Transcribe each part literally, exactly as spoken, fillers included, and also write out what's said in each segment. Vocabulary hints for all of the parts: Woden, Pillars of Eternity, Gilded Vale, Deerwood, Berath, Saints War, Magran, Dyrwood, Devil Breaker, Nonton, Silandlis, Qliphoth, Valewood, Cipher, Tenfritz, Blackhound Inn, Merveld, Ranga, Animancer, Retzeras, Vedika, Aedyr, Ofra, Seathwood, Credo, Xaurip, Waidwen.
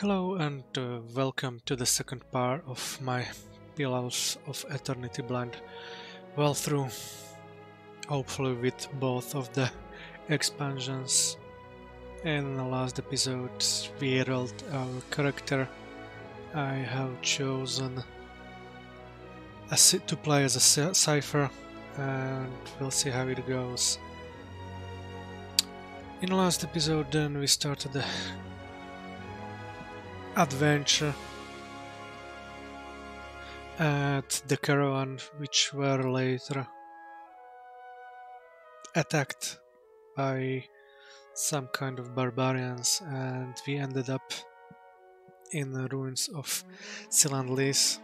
Hello and uh, welcome to the second part of my Pillars of Eternity blind well through, hopefully with both of the expansions. In the last episode we rolled our character. I have chosen a to play as a cipher and we'll see how it goes. In the last episode then we started the adventure at the caravan, which were later attacked by some kind of barbarians, and we ended up in the ruins of Silandlis,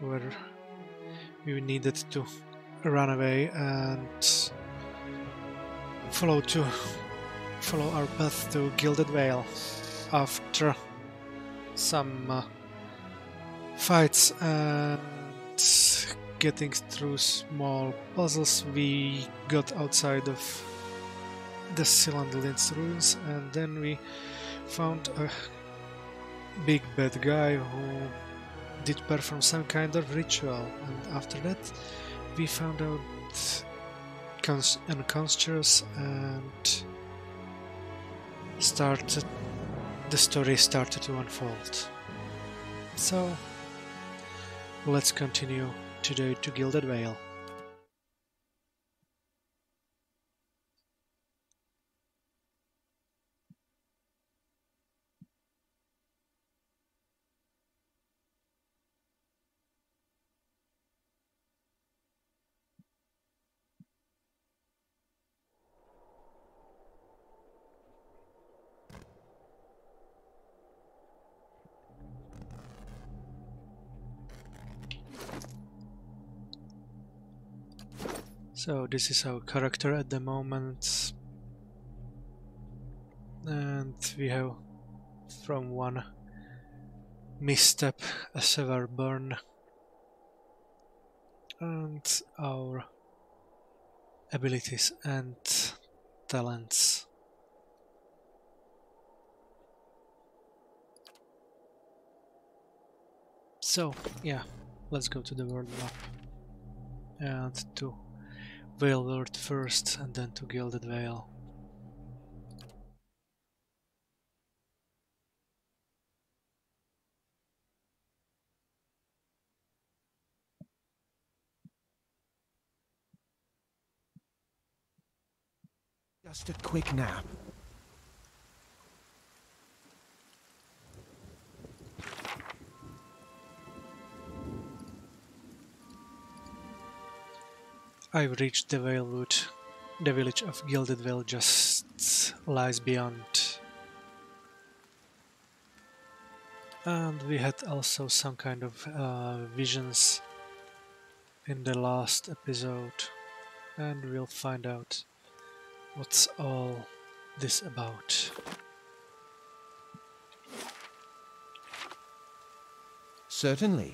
where we needed to run away and follow to follow our path to Gilded Vale after some uh, fights and getting through small puzzles. We got outside of the Silandlin's ruins and then we found a big bad guy who did perform some kind of ritual, and after that we found out cons unconscious and started The story started to unfold. So, let's continue today to Gilded Vale. So this is our character at the moment, and we have from one misstep a severe burn, and our abilities and talents. So yeah, let's go to the world map and to Valeward first, and then to Gilded Vale. Just a quick nap. I've reached the Valewood. The village of Gilded Vale just lies beyond. And we had also some kind of uh, visions in the last episode, and we'll find out what's all this about. Certainly.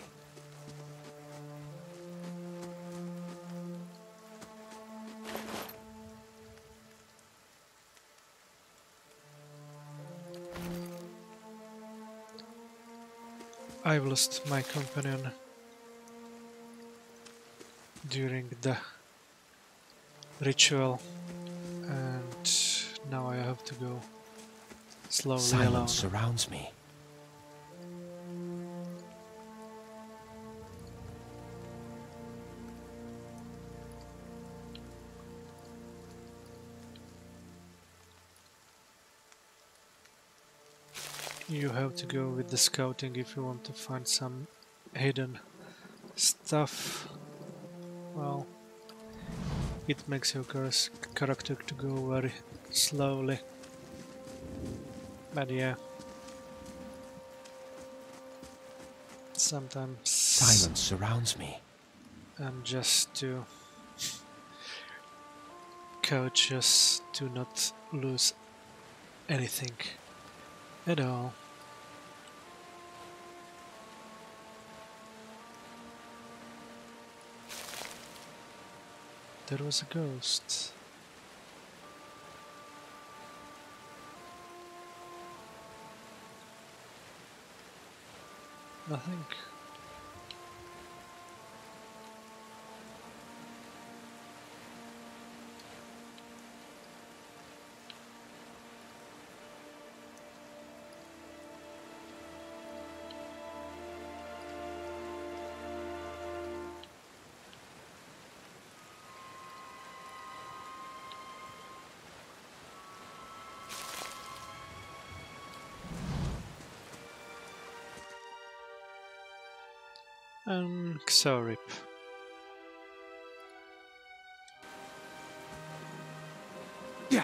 I've lost my companion during the ritual, and now I have to go slowly Silence alone. Silence surrounds me. You have to go with the scouting if you want to find some hidden stuff. Well, it makes your character to go very slowly. But yeah, sometimes silence surrounds me. I'm just too cautious to not lose anything at all. There was a ghost. I think. Um, Xaurip. Yeah.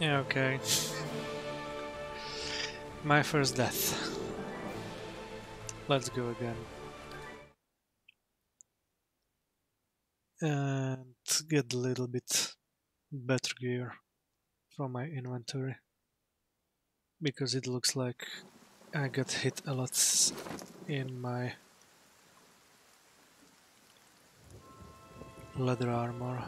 Yeah, okay. My first death. Let's go again. And get a little bit better gear from my inventory. Because it looks like I got hit a lot in my leather armor.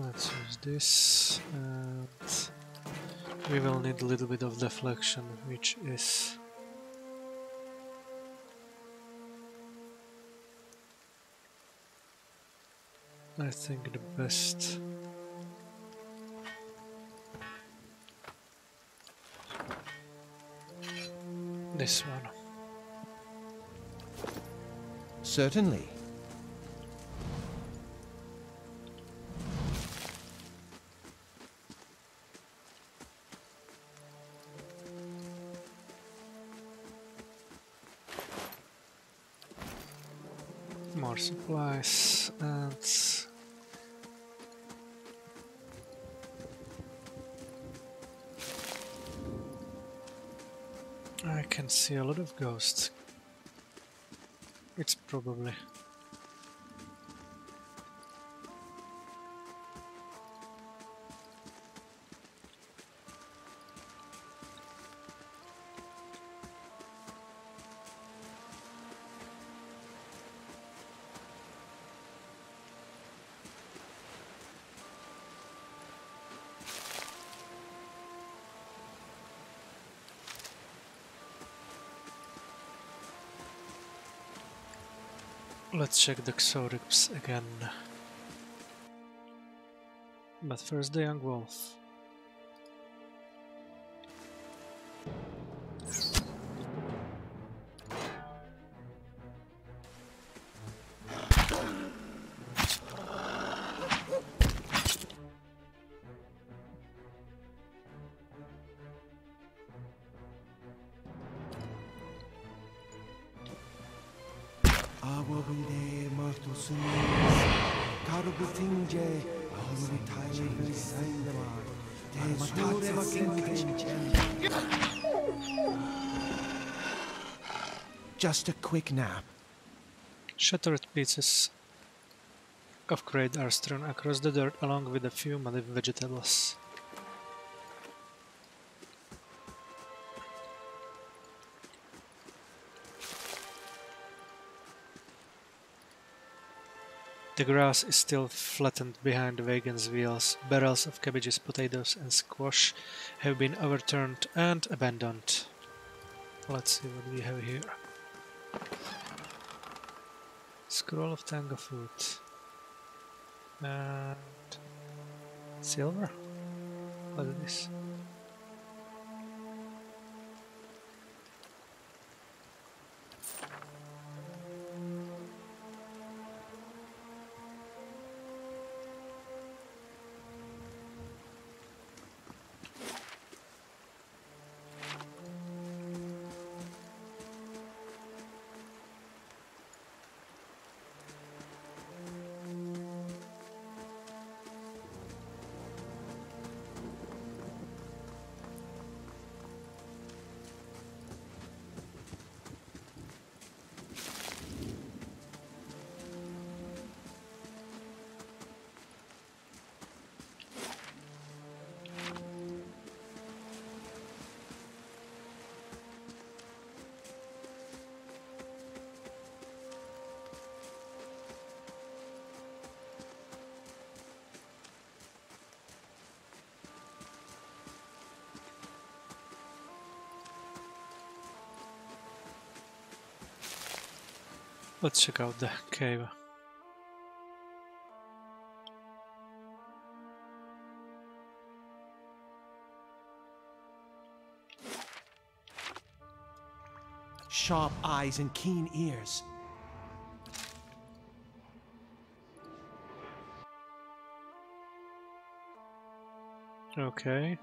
Let's use this, and we will need a little bit of deflection, which is I think the best. This one. Certainly. Supplies and I can see a lot of ghosts. It's probably let's check the Xaurips again. But first the young wolf. Just a quick nap. Shattered pieces of crate are strewn across the dirt along with a few muddy vegetables. The grass is still flattened behind the wagon's wheels. Barrels of cabbages, potatoes and squash have been overturned and abandoned. Let's see what we have here. Scroll of Tanga food. And silver? What is this? Let's check out the cave. Sharp eyes and keen ears. Okay.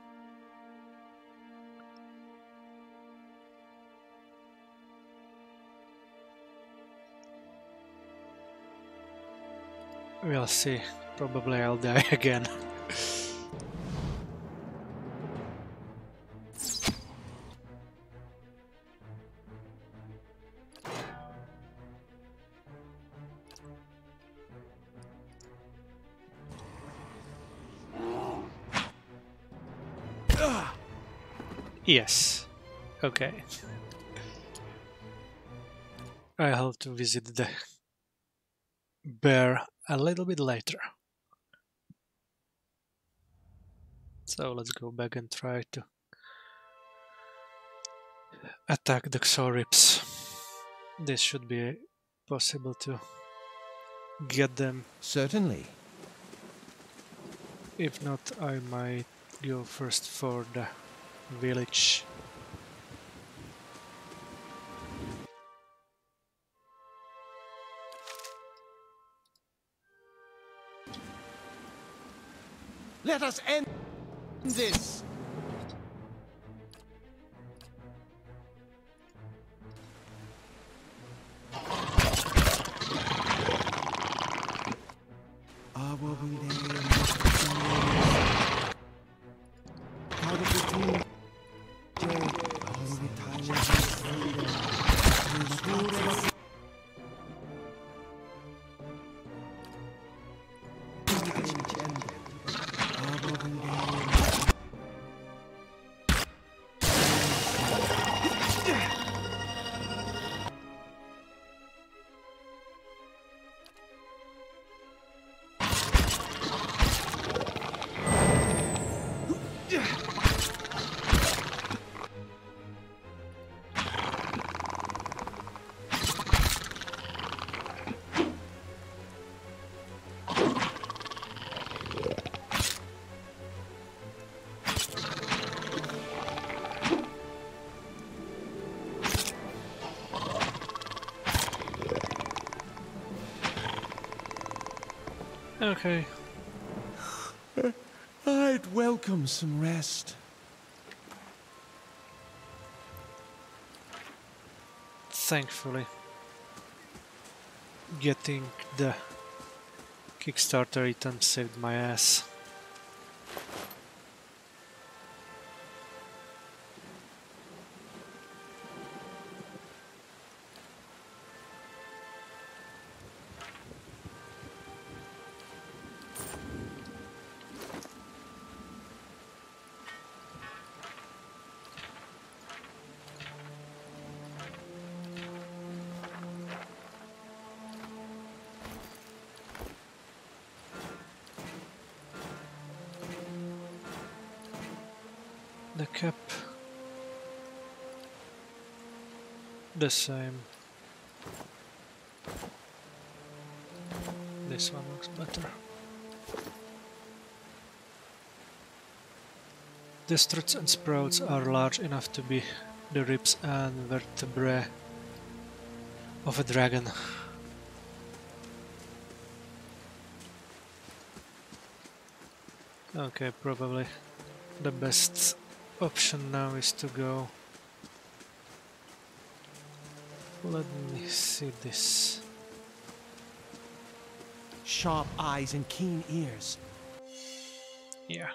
We'll see. Probably I'll die again. Yes. Okay. I'll have to visit the bear a little bit later. So let's go back and try to attack the Xaurips. This should be possible to get them. Certainly. If not, I might go first for the village. Let us end this. Ah, what we need. How did the team? Okay. I'd welcome some rest. Thankfully, getting the Kickstarter item saved my ass. back up. The same. This one looks better. The struts and sprouts are large enough to be the ribs and vertebrae of a dragon. Okay, probably the best option now is to go. Let me see this. Sharp eyes and keen ears. Yeah.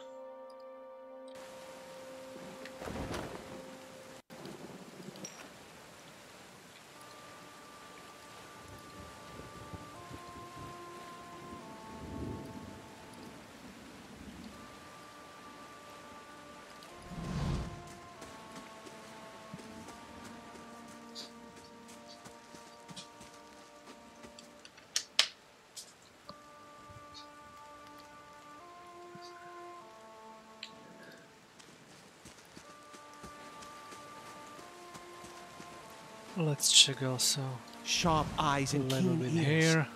Let's check also. Sharp eyes and keen ears. A little bit here.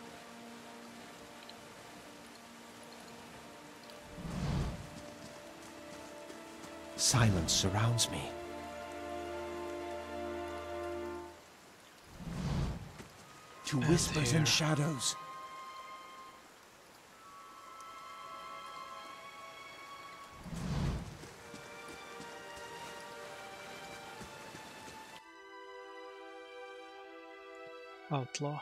Silence surrounds me. To whispers and shadows. Outlaw.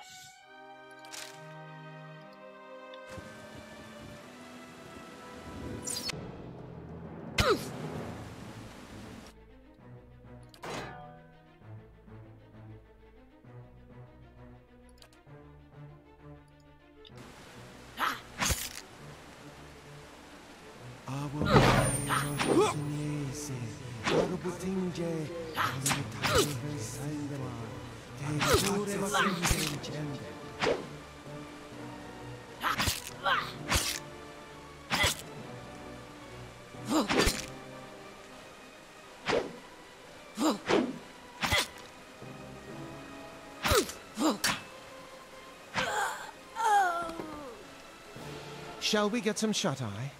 Shall we get some shut-eye?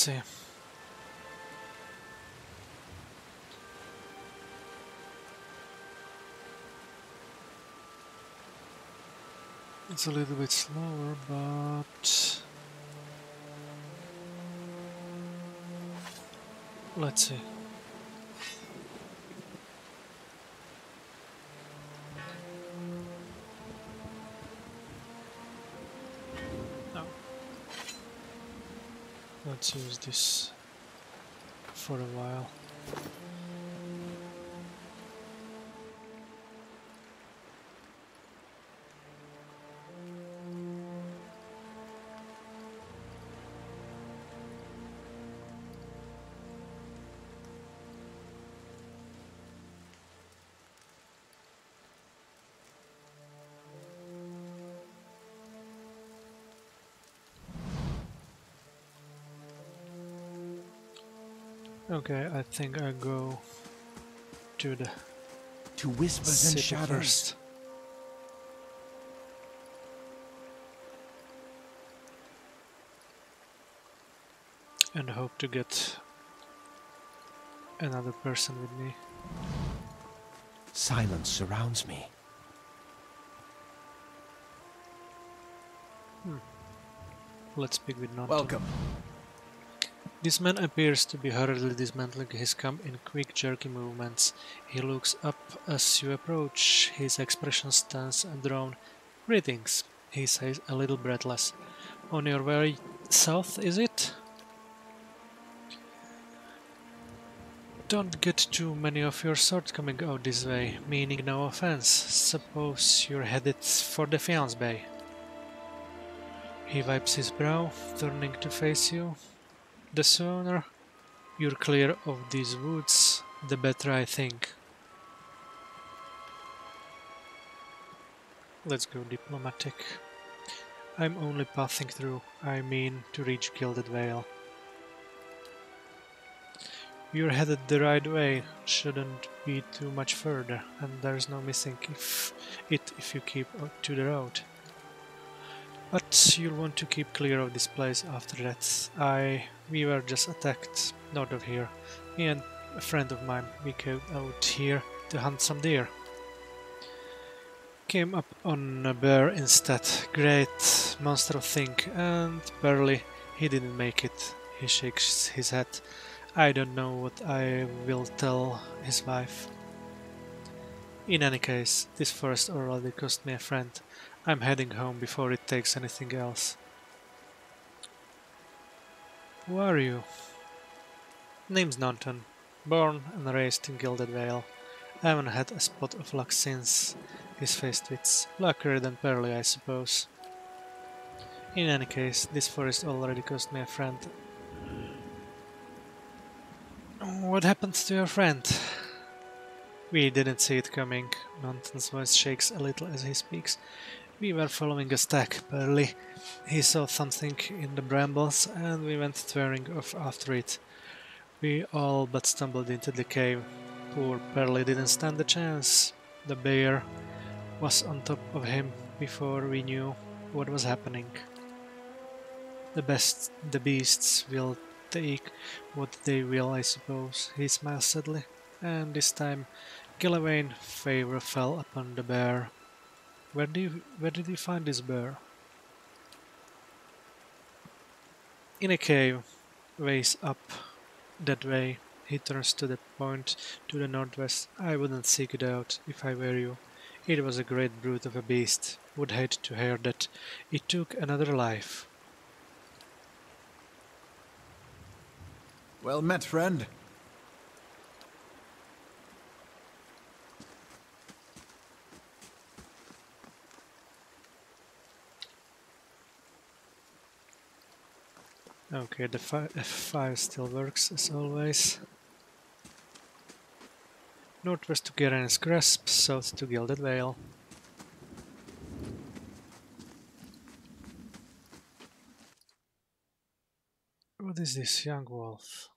See. It's a little bit slower, but let's see. Let's use this for a while. Okay, I think I go to the to whispers and shadows first. And hope to get another person with me. Silence surrounds me. Hmm. Let's speak with Nonton. Welcome. This man appears to be hurriedly dismantling his camp in quick, jerky movements. He looks up as you approach, his expression tense and drawn. Greetings, he says, a little breathless. On your way south, is it? Don't get too many of your sort coming out this way, meaning no offense. Suppose you're headed for Defiance Bay. He wipes his brow, turning to face you. The sooner you're clear of these woods, the better, I think. Let's go diplomatic. I'm only passing through, I mean to reach Gilded Vale. You're headed the right way, shouldn't be too much further, and there's no missing if it if you keep to the road. But you'll want to keep clear of this place after that. I... we were just attacked north of here, and a friend of mine, we came out here to hunt some deer. Came up on a bear instead, great monster of thing, and Pearlie, he didn't make it. He shakes his head. I don't know what I will tell his wife. In any case, this forest already cost me a friend. I'm heading home before it takes anything else. Who are you? Name's Nonton. Born and raised in Gilded Vale. I haven't had a spot of luck since. His face twits. Luckier than Pearlie, I suppose. In any case, this forest already cost me a friend. What happened to your friend? We didn't see it coming. Nonton's voice shakes a little as he speaks. We were following a stag, Pearlie. He saw something in the brambles and we went tearing off after it. We all but stumbled into the cave. Poor Pearlie didn't stand a chance. The bear was on top of him before we knew what was happening. The best the beasts will take what they will, I suppose, he smiled sadly, and this time Gillivain's favor fell upon the bear. Where, do you, where did you find this bear? In a cave, ways up that way. He turns to the point to the northwest. I wouldn't seek it out if I were you. It was a great brute of a beast. Would hate to hear that it took another life. Well met, friend. Okay, the fi- F five still works as always. Northwest to Garen's Grasp, south to Gilded Vale. What is this, young wolf?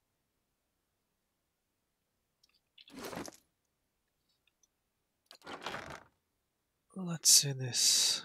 Let's see this.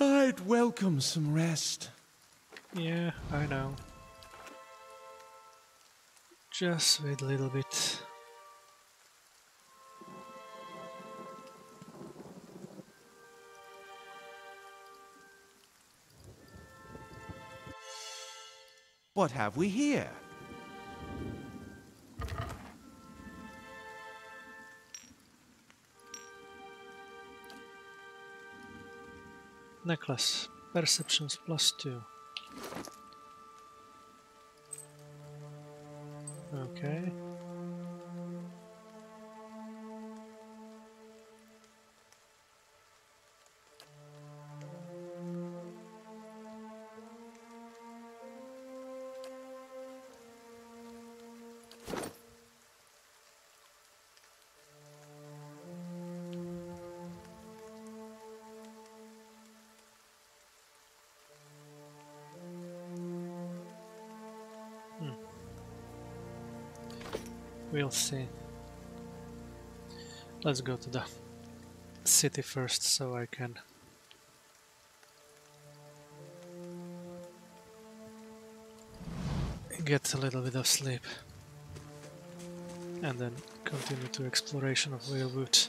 I'd welcome some rest. Yeah, I know. Just wait a little bit. What have we here? Necklace. Perceptions plus two. Okay. We'll see. Let's go to the city first, so I can get a little bit of sleep and then continue to exploration of Valewood.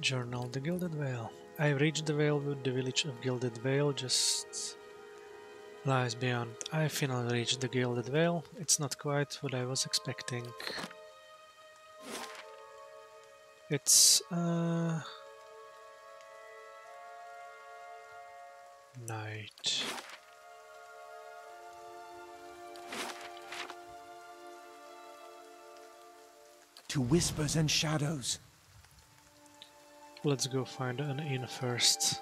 Journal, the Gilded Vale. I have reached the Valewood, the village of Gilded Vale just lies beyond. I finally reached the Gilded Vale. It's not quite what I was expecting. It's uh, night. To whispers and shadows. Let's go find an inn first.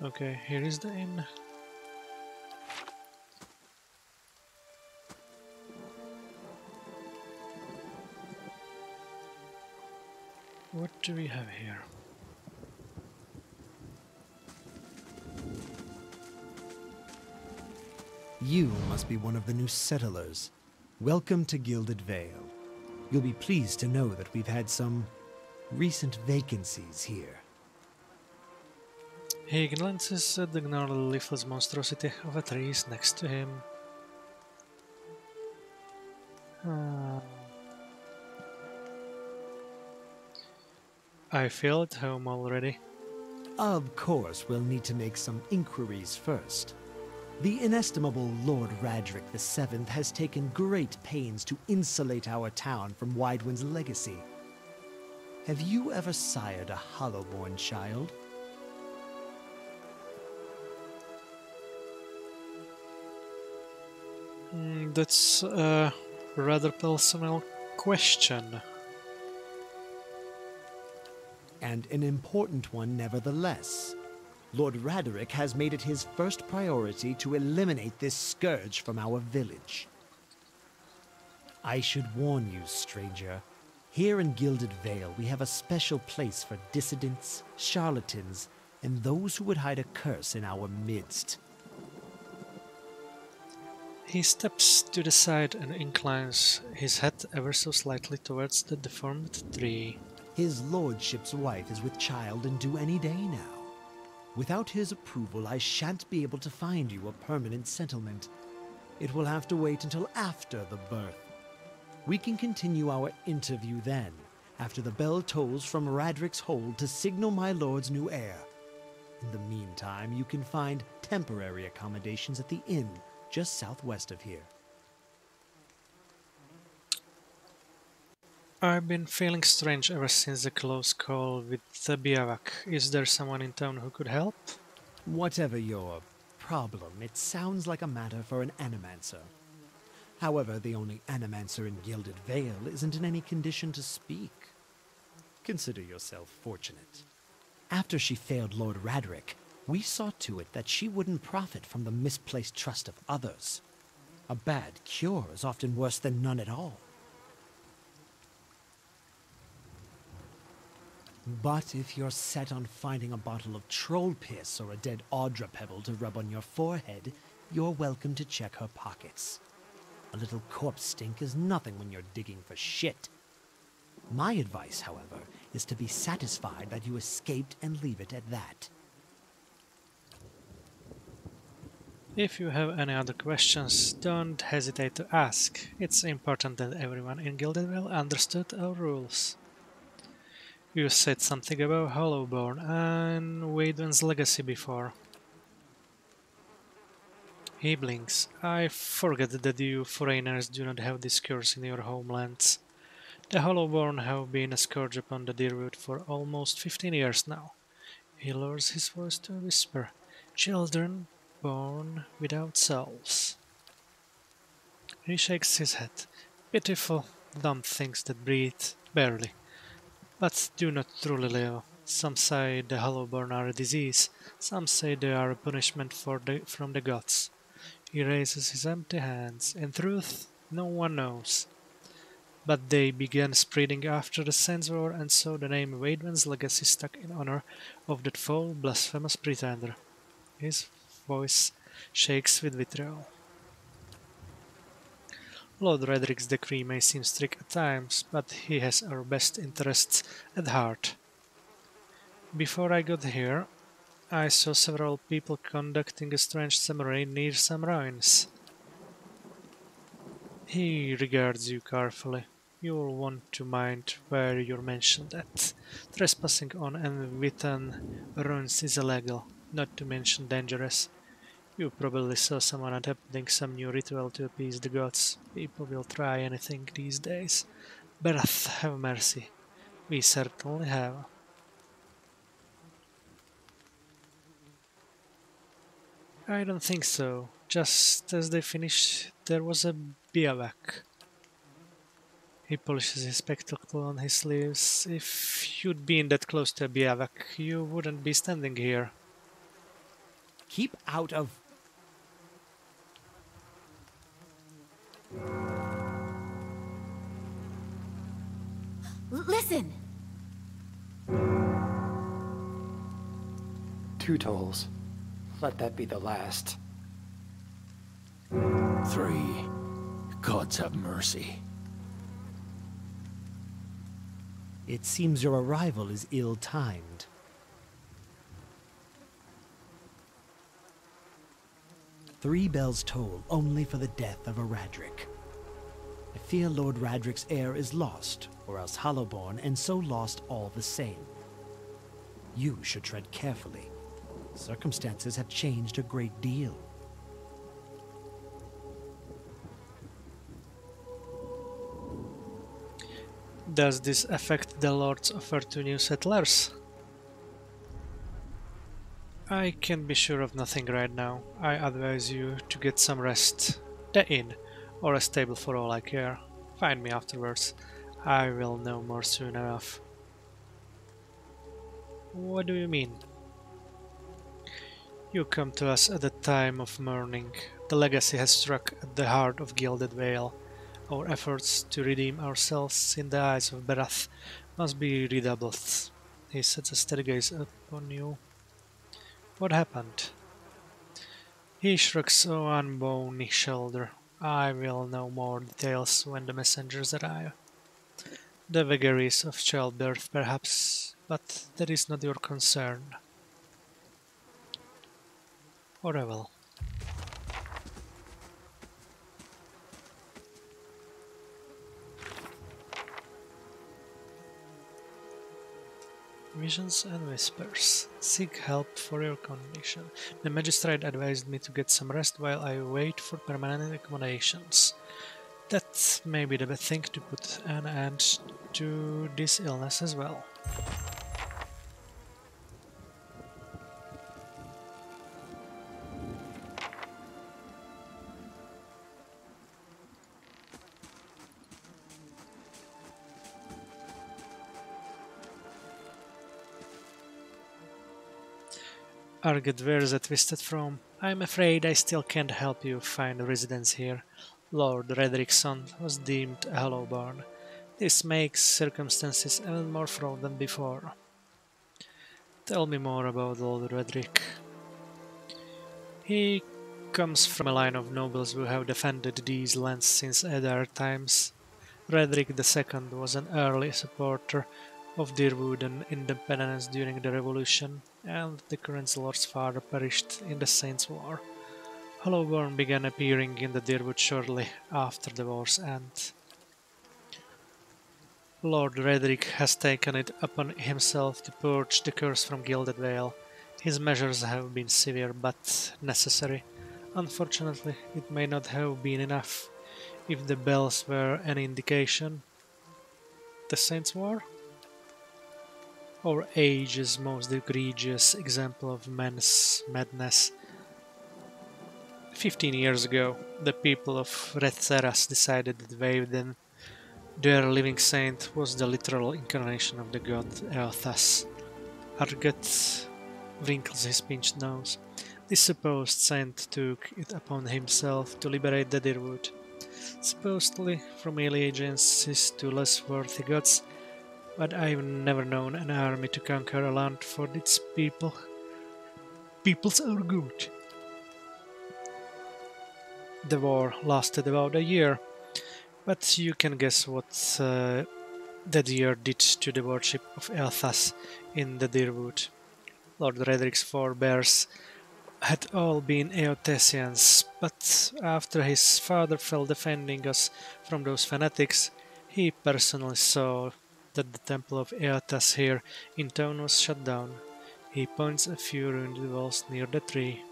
Okay, here is the inn. What do we have here? You must be one of the new settlers. Welcome to Gilded Vale. You'll be pleased to know that we've had some recent vacancies here. He glances at the gnarly leafless monstrosity of a tree next to him. Uh, I feel at home already. Of course, we'll need to make some inquiries first. The inestimable Lord Raedric the Seventh has taken great pains to insulate our town from Waidwen's legacy. Have you ever sired a Hollowborn child? Mm, that's a rather personal question. And an important one nevertheless. Lord Raedric has made it his first priority to eliminate this scourge from our village. I should warn you, stranger. Here in Gilded Vale we have a special place for dissidents, charlatans, and those who would hide a curse in our midst. He steps to the side and inclines his head ever so slightly towards the deformed tree. His lordship's wife is with child and due any day now. Without his approval, I shan't be able to find you a permanent settlement. It will have to wait until after the birth. We can continue our interview then, after the bell tolls from Radric's hold to signal my lord's new heir. In the meantime, you can find temporary accommodations at the inn, just southwest of here. I've been feeling strange ever since the close call with the Biawac. Is there someone in town who could help? Whatever your problem, it sounds like a matter for an Animancer. However, the only Animancer in Gilded Vale isn't in any condition to speak. Consider yourself fortunate. After she failed Lord Raedric, we saw to it that she wouldn't profit from the misplaced trust of others. A bad cure is often worse than none at all. But if you're set on finding a bottle of troll piss or a dead Audra pebble to rub on your forehead, you're welcome to check her pockets. A little corpse stink is nothing when you're digging for shit. My advice, however, is to be satisfied that you escaped and leave it at that. If you have any other questions, don't hesitate to ask. It's important that everyone in Gilded Vale understood our rules. You said something about Hollowborn and Waidwen's legacy before. He blinks. I forget that you foreigners do not have this curse in your homelands. The Hollowborn have been a scourge upon the Deerwood for almost fifteen years now. He lowers his voice to a whisper. Children born without souls. He shakes his head. Pitiful, dumb things that breathe barely, but do not truly live. Some say the Hollowborn are a disease, some say they are a punishment for the, from the gods. He raises his empty hands. In truth, no one knows. But they began spreading after the Saints War, and so the name Waidwen's legacy stuck in honor of that foul, blasphemous pretender. His voice shakes with vitriol. Lord Raedric's decree may seem strict at times, but he has our best interests at heart. Before I got here, I saw several people conducting a strange ceremony near some ruins. He regards you carefully. You'll want to mind where you're mentioned at. Trespassing on unwritten ruins is illegal, not to mention dangerous. You probably saw someone attempting some new ritual to appease the gods. People will try anything these days. Berath, have mercy. We certainly have. I don't think so. Just as they finished, there was a Biawac. He polishes his spectacle on his sleeves. If you'd been that close to a Biawac, you wouldn't be standing here. Keep out of... Listen! Two tolls. Let that be the last. Three. Gods have mercy. It seems your arrival is ill-timed. Three bells toll only for the death of a Raedric. I fear Lord Raedric's heir is lost, or else Hollowborn, and so lost all the same. You should tread carefully. Circumstances have changed a great deal. Does this affect the Lord's offer to new settlers? I can be sure of nothing right now. I advise you to get some rest. The inn, or a stable for all I care. Find me afterwards. I will know more soon enough. What do you mean? You come to us at a time of mourning. The legacy has struck at the heart of Gilded Vale. Our efforts to redeem ourselves in the eyes of Berath must be redoubled. He sets a steady gaze upon you. What happened? He shrugs one bony shoulder. I will know more details when the messengers arrive. The vagaries of childbirth, perhaps, but that is not your concern. Or I will. Visions and whispers. Seek help for your condition. The magistrate advised me to get some rest while I wait for permanent accommodations. That may be the best thing to put an end to this illness as well. Arged, where's that twisted from? I'm afraid I still can't help you find a residence here. Lord Raedric's son was deemed a Hollowborn. This makes circumstances even more fraught than before. Tell me more about Lord Raedric. He comes from a line of nobles who have defended these lands since Aedyr times. Raedric the Second was an early supporter of Deerwood and independence during the Revolution, and the current lord's father perished in the Saints War. Hollowborn began appearing in the Deerwood shortly after the war's end. Lord Raedric has taken it upon himself to purge the curse from Gilded Vale. His measures have been severe but necessary. Unfortunately, it may not have been enough. If the bells were any indication, the Saints' War? Or age's most egregious example of man's madness. Fifteen years ago, the people of Retzeras decided that Vaidwen, their living saint, was the literal incarnation of the god Eothas. Argat wrinkles his pinched nose. This supposed saint took it upon himself to liberate the Deerwood, supposedly from allegiances to less worthy gods, but I've never known an army to conquer a land for its people. Peoples are good. The war lasted about a year, but you can guess what uh, that year did to the worship of Eothas in the Deerwood. Lord Raedric's forebears had all been Eothasians, but after his father fell defending us from those fanatics, he personally saw that the temple of Eothas here in town was shut down. He points a few ruined walls near the tree.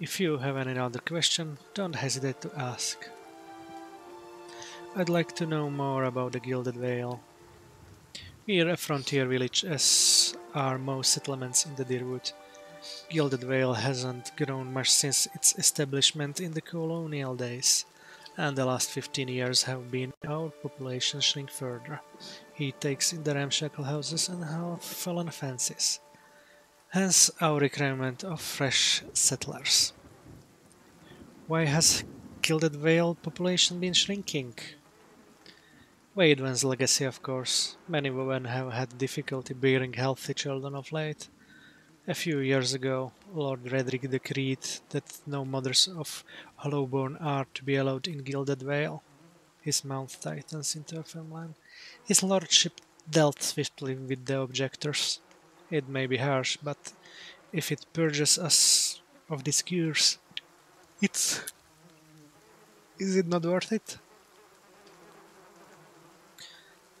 If you have any other question, don't hesitate to ask. I'd like to know more about the Gilded Vale. We're a frontier village, as are most settlements in the Deerwood. Gilded Vale hasn't grown much since its establishment in the colonial days, and the last fifteen years have been our population shrink further. He takes in the ramshackle houses and half-fallen fences. Hence our requirement of fresh settlers. Why has Gilded Vale population been shrinking? Waidwen's legacy, of course. Many women have had difficulty bearing healthy children of late. A few years ago, Lord Raedric decreed that no mothers of Hollowborn are to be allowed in Gilded Vale. His mouth tightens into a firm line. His lordship dealt swiftly with the objectors. It may be harsh, but if it purges us of this curse, it's... is it not worth it?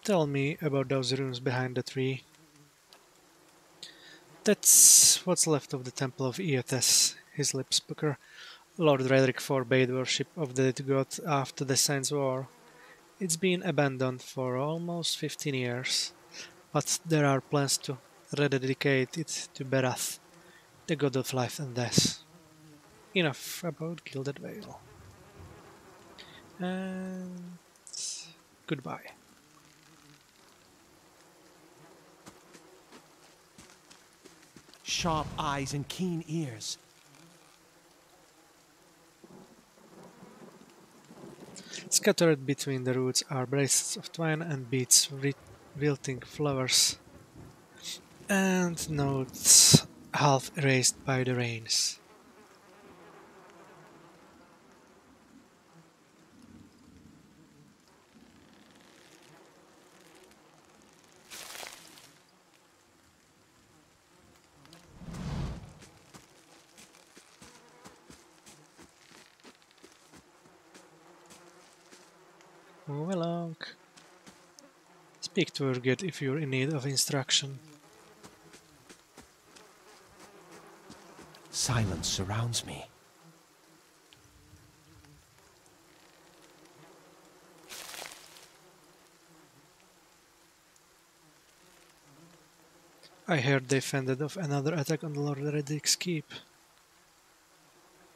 Tell me about those rooms behind the tree. That's what's left of the temple of Eothas. His lips pucker. Lord Raedric forbade worship of the god after the Saints' War. It's been abandoned for almost fifteen years, but there are plans to rededicate it to Berath, the god of life and death. Enough about Gilded Vale. And goodbye. Sharp eyes and keen ears. Scattered between the roots are bracelets of twine and beads, wilting flowers, and notes half erased by the rains. Move along. Speak to Urget if you're in need of instruction. Silence surrounds me. I heard they fended off another attack on Lord Raedric's keep.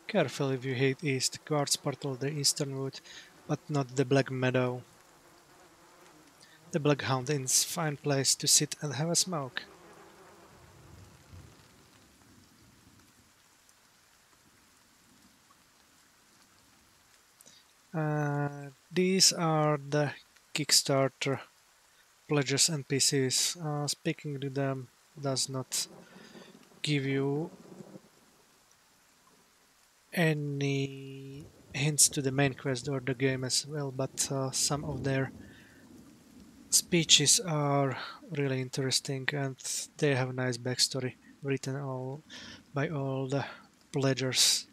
Careful if you head east. Guards patrol the eastern wood, but not the Black Meadow. The Blackhound Inn's fine place to sit and have a smoke. Uh, these are the Kickstarter pledges and P Cs. Uh, speaking to them does not give you any hints to the main quest or the game as well, but uh, some of their speeches are really interesting and they have a nice backstory written all by all the pledgers.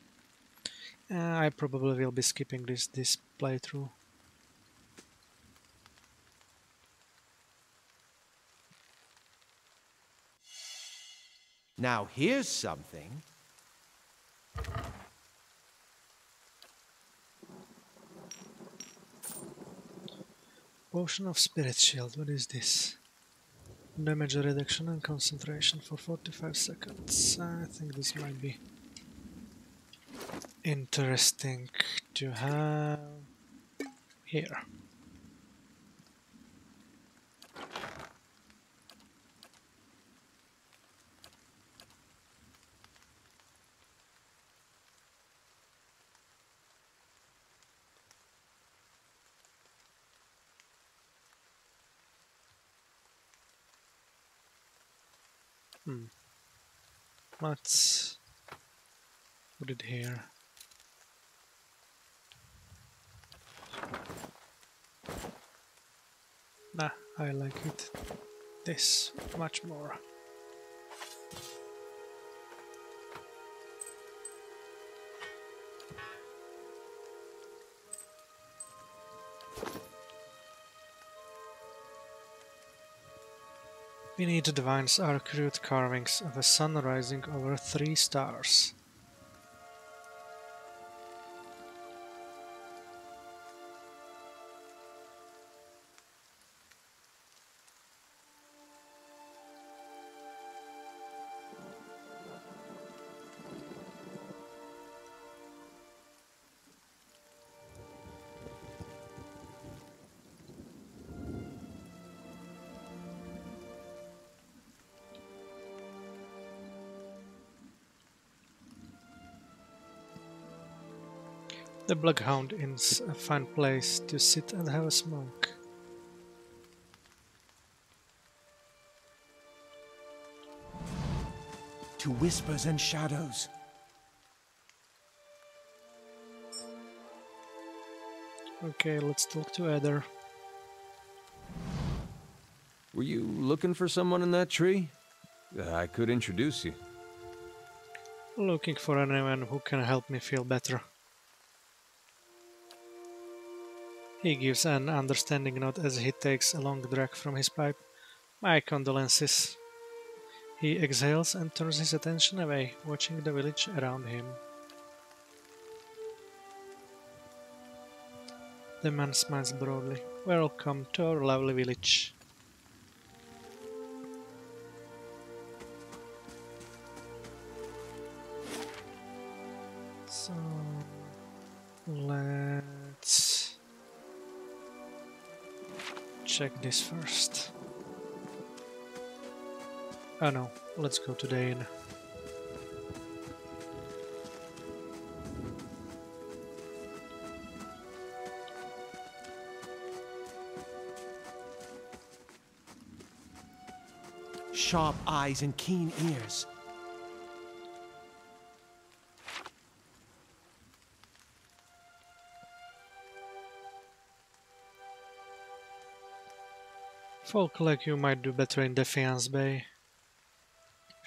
Uh, I probably will be skipping this, this playthrough. Now here's something. Potion of Spirit Shield, what is this? Damage reduction and concentration for forty-five seconds. I think this might be interesting to have here. Hmm. Let's put it here. Nah, I like it this much more. We need divines are crude carvings of a sun rising over three stars. The Blackhound Inn's a fine place to sit and have a smoke. To whispers and shadows. Okay, let's talk to Aedyr. Were you looking for someone in that tree? I could introduce you. Looking for anyone who can help me feel better. He gives an understanding nod as he takes a long drag from his pipe. My condolences. He exhales and turns his attention away, watching the village around him. The man smiles broadly. Welcome to our lovely village. So, let's check this first. Oh no, let's go to the inn. Sharp eyes and keen ears. Folk like you might do better in Defiance Bay.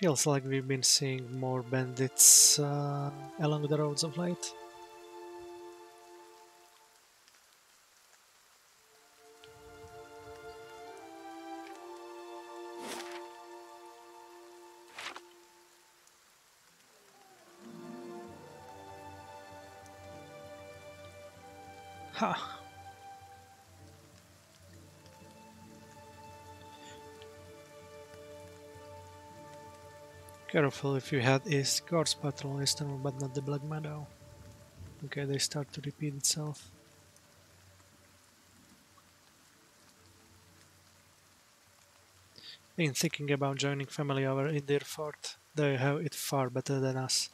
Feels like we've been seeing more bandits uh, along the roads of late. Ha! Careful if you head east, guards patrol east, but not the Black Meadow. Okay, they start to repeat itself. Been thinking about joining family over in Deerwood. They have it far better than us.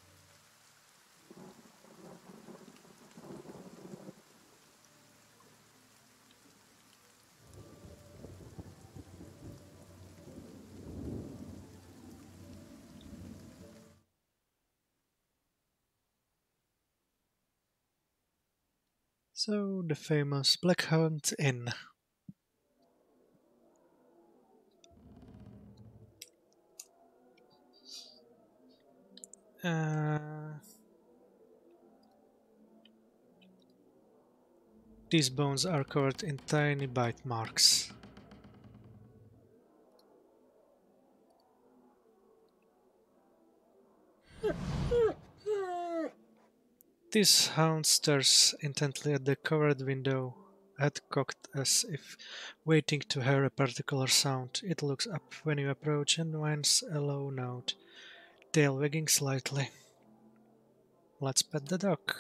So, the famous Blackhound Inn. Uh, these bones are covered in tiny bite marks. This hound stares intently at the covered window, head cocked as if waiting to hear a particular sound. It looks up when you approach and whines a low note, tail wagging slightly. Let's pet the dog.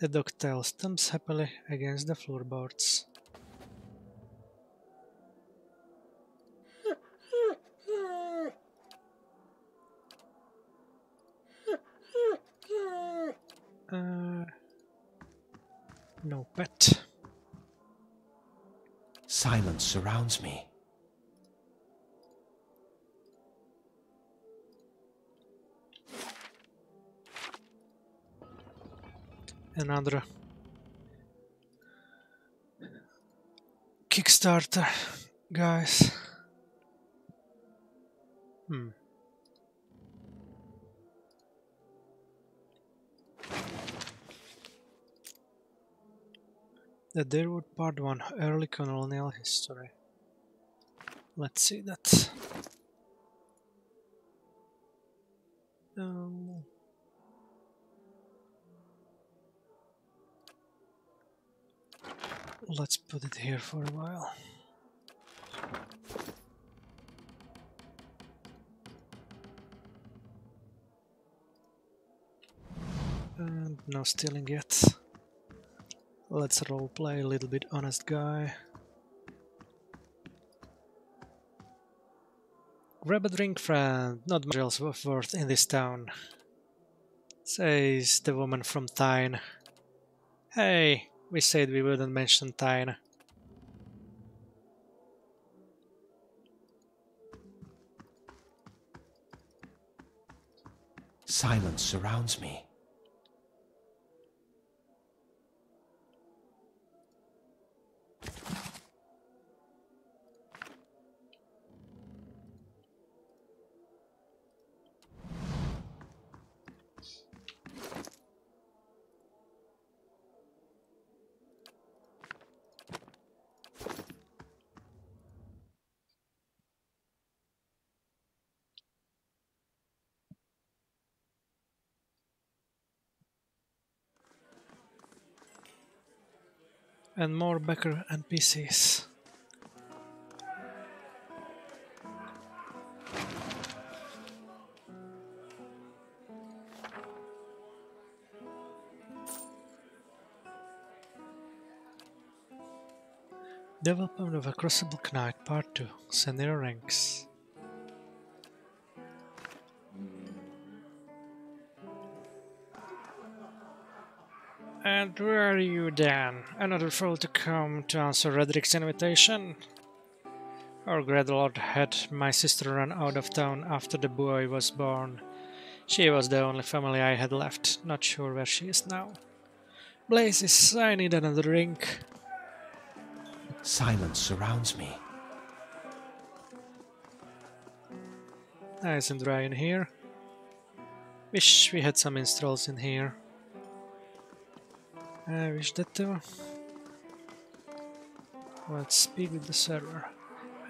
The dog tail stamps happily against the floorboards. Uh, no pet. Silence surrounds me. Another Kickstarter, guys. Hmm. The Deerwood Part one, Early Colonial History. Let's see that. Um, let's put it here for a while. And no stealing yet. Let's roleplay a little bit, honest guy. Grab a drink, friend. Not much else worth in this town, says the woman from Tyne. Hey, we said we wouldn't mention Tyne. Silence surrounds me. And more Becker N P Cs. Development of a Crossable Knight Part two, Senior Ranks. And where are you then? Another fool to come to answer Raedric's invitation? Our great lord had my sister run out of town after the boy was born. She was the only family I had left, not sure where she is now. Blazes, I need another drink. Silence surrounds me. Nice and dry in here. Wish we had some minstrels in here. I wish that too. Let's speak with the server.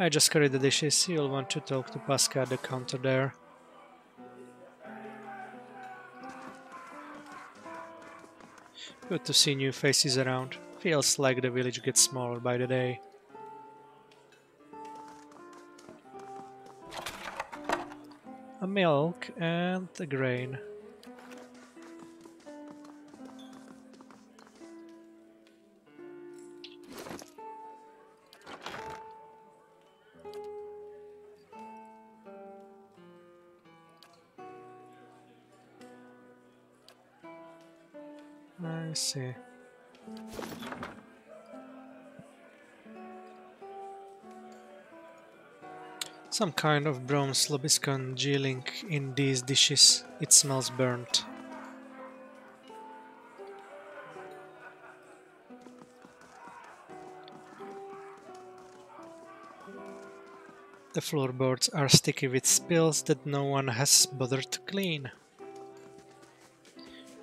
I just carried the dishes. You'll want to talk to Pascal at the counter there. Good to see new faces around. Feels like the village gets smaller by the day. A milk and a grain. See. Some kind of bronze lobiscon congealing in these dishes. It smells burnt. The floorboards are sticky with spills that no one has bothered to clean.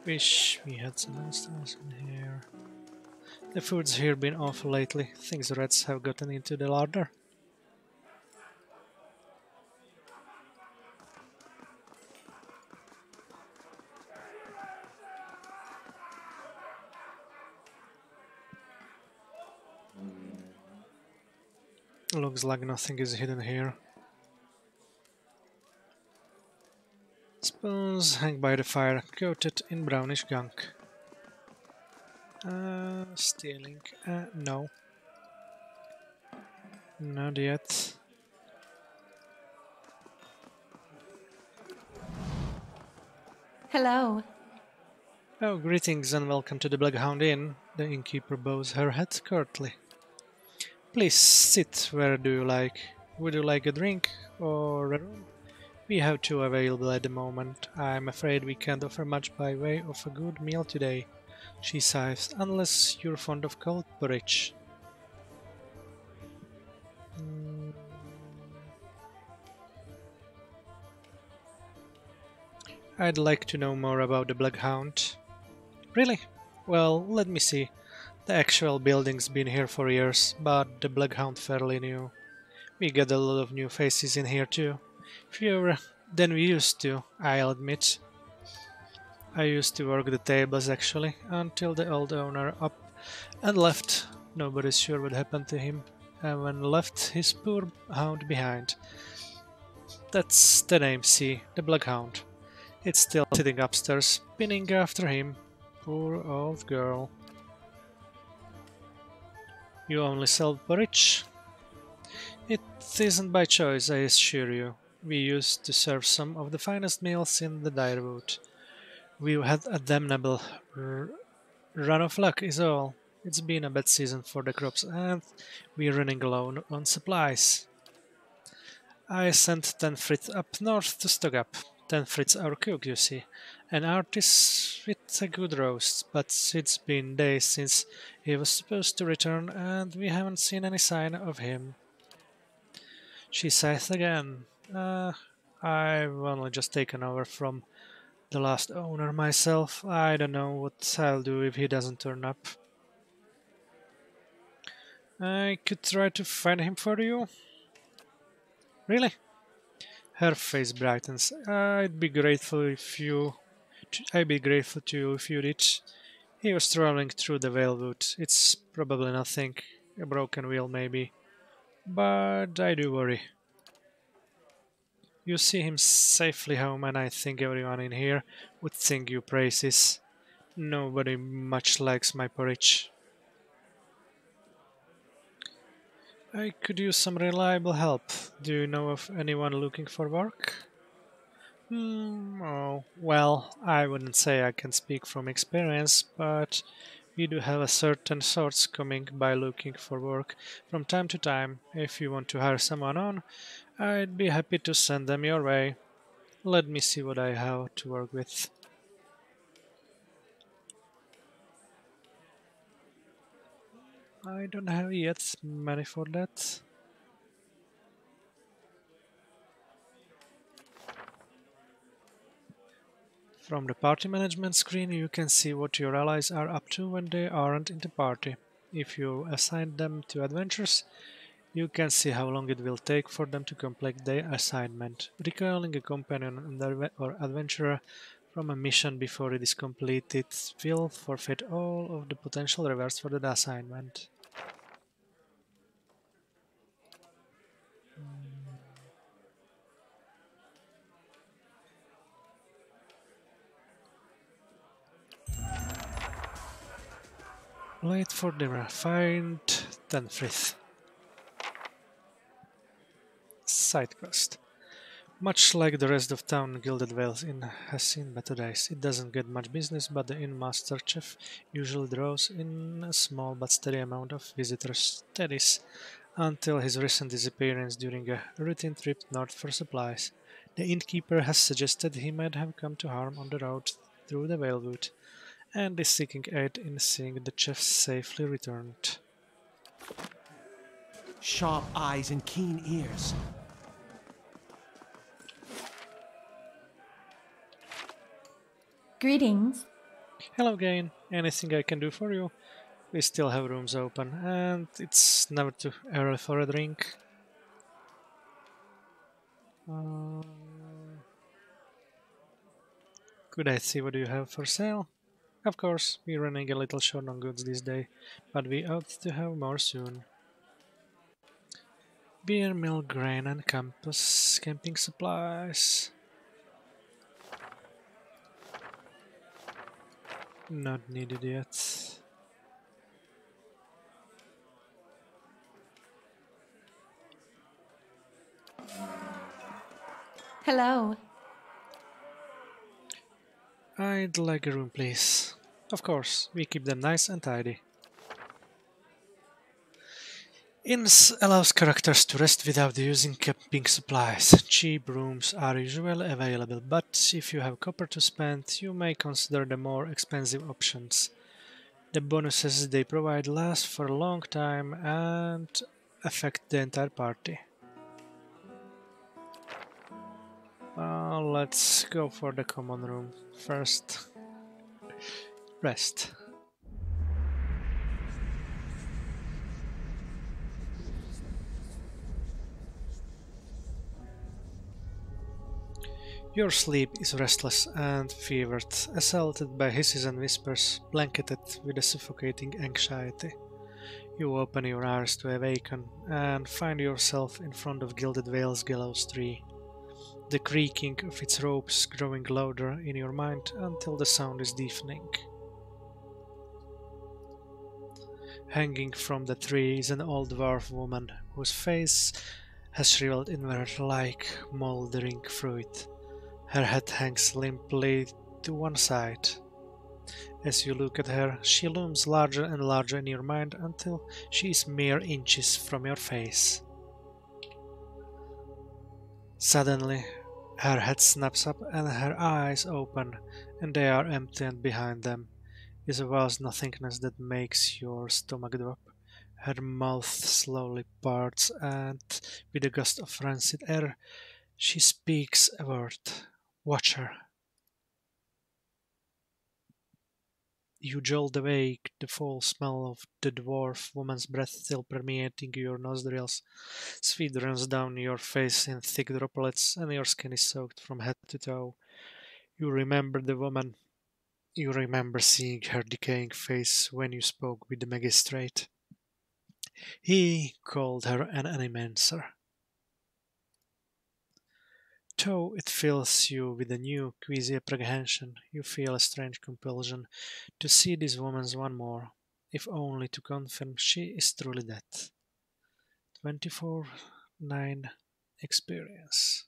Wish we had some monsters in here. The food's here been awful lately. Think the rats have gotten into the larder. Looks like nothing is hidden here. Spoons hang by the fire, coated in brownish gunk. Uh, stealing? Uh, no. Not yet. Hello. Oh, greetings and welcome to the Blackhound Inn. The innkeeper bows her head curtly. Please sit. Where do you like? Would you like a drink or a room? We have two available at the moment. I'm afraid we can't offer much by way of a good meal today. She sighs, unless you're fond of cold porridge. Mm. I'd like to know more about the Blackhound. Really? Well, let me see. The actual building's been here for years, but the Blackhound fairly new. We get a lot of new faces in here too. Fewer than we used to, I'll admit. I used to work the tables actually, until the old owner up and left. Nobody's sure what happened to him. Evan left his poor hound behind. That's the name, see, the Blackhound. It's still sitting upstairs, pinning after him. Poor old girl. You only sell porridge? It isn't by choice, I assure you. We used to serve some of the finest meals in the Dyrwood. We've had a damnable r run of luck is all. It's been a bad season for the crops and we're running low on supplies. I sent Tenfritz up north to stock up. Tenfritz our cook, you see. An artist with a good roast, but it's been days since he was supposed to return and we haven't seen any sign of him. She sighs again. Uh, I've only just taken over from the last owner myself. I don't know what I'll do if he doesn't turn up. I could try to find him for you. Really? Her face brightens. I'd be grateful if you... I'd be grateful to you if you did. He was traveling through the Valewood. It's probably nothing. A broken wheel, maybe. But I do worry. You see him safely home, and I think everyone in here would sing you praises. Nobody much likes my porridge. I could use some reliable help. Do you know of anyone looking for work? Mm, oh, well, I wouldn't say I can speak from experience, but we do have a certain sorts coming by looking for work from time to time. If you want to hire someone on, I'd be happy to send them your way. Let me see what I have to work with. I don't have yet money for that. From the party management screen you can see what your allies are up to when they aren't in the party. If you assign them to adventures, you can see how long it will take for them to complete their assignment. Recalling a companion or adventurer from a mission before it is completed will forfeit all of the potential rewards for the assignment. Late for dinner. Find Tenfritz. Side quest. Much like the rest of town, Gilded Vale has seen better days. It doesn't get much business, but the inn master chef usually draws in a small but steady amount of visitors. Steadies until his recent disappearance during a routine trip north for supplies. The innkeeper has suggested he might have come to harm on the road through the Valewood, and is seeking aid in seeing the chef safely returned. Sharp eyes and keen ears. Greetings. Hello again. Anything I can do for you? We still have rooms open, and it's never too early for a drink. Uh, could I see what you have for sale? Of course, we're running a little short on goods this day, but we ought to have more soon. Beer, mill, grain and campus camping supplies. Not needed yet. Hello. I'd like a room, please. Of course, we keep them nice and tidy. Inns allows characters to rest without using camping supplies. Cheap rooms are usually available, but if you have copper to spend, you may consider the more expensive options. The bonuses they provide last for a long time and affect the entire party. Uh, let's go for the common room first. Rest. Your sleep is restless and fevered, assaulted by hisses and whispers, blanketed with a suffocating anxiety. You open your eyes to awaken and find yourself in front of Gilded Vale's gallows tree. The creaking of its ropes growing louder in your mind until the sound is deafening. Hanging from the tree is an old dwarf woman whose face has shriveled inward like mouldering fruit. Her head hangs limply to one side. As you look at her, she looms larger and larger in your mind until she is mere inches from your face. Suddenly, her head snaps up and her eyes open, and they are empty, and behind them is a vast nothingness that makes your stomach drop. Her mouth slowly parts, and with a gust of rancid air, she speaks a word. Watch her. You jolt awake, the foul smell of the dwarf woman's breath still permeating your nostrils. Sweat runs down your face in thick droplets, and your skin is soaked from head to toe. You remember the woman. You remember seeing her decaying face when you spoke with the magistrate. He called her an Animancer. Though it fills you with a new, queasy apprehension, you feel a strange compulsion to see this woman once more, if only to confirm she is truly dead. twenty-four nine experience.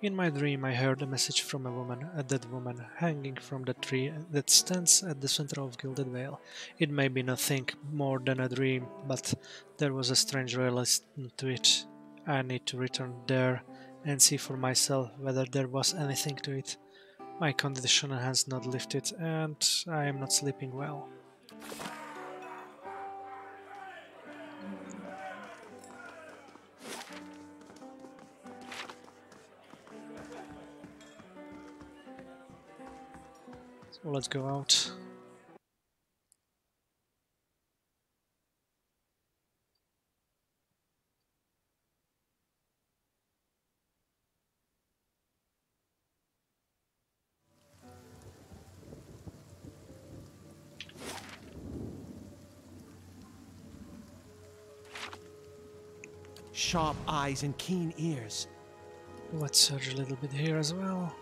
In my dream I heard a message from a woman, a dead woman, hanging from the tree that stands at the center of Gilded Vale. It may be nothing more than a dream, but there was a strange realism to it. I need to return there and see for myself whether there was anything to it. My condition has not lifted and I am not sleeping well. Let's go out. Sharp eyes and keen ears. Let's search a little bit here as well.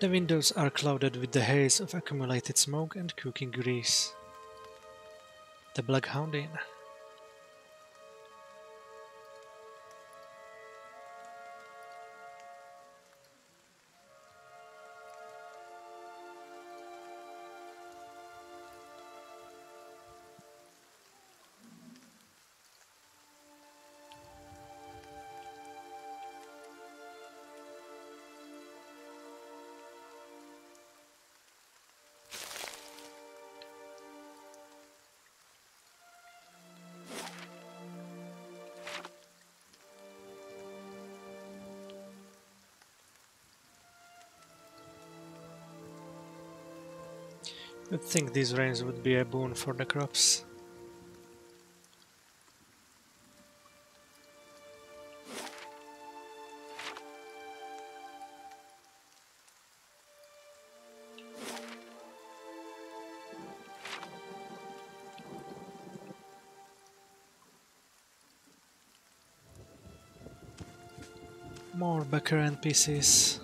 The windows are clouded with the haze of accumulated smoke and cooking grease. The Blackhound Inn. I think these rains would be a boon for the crops. More backer N P Cs.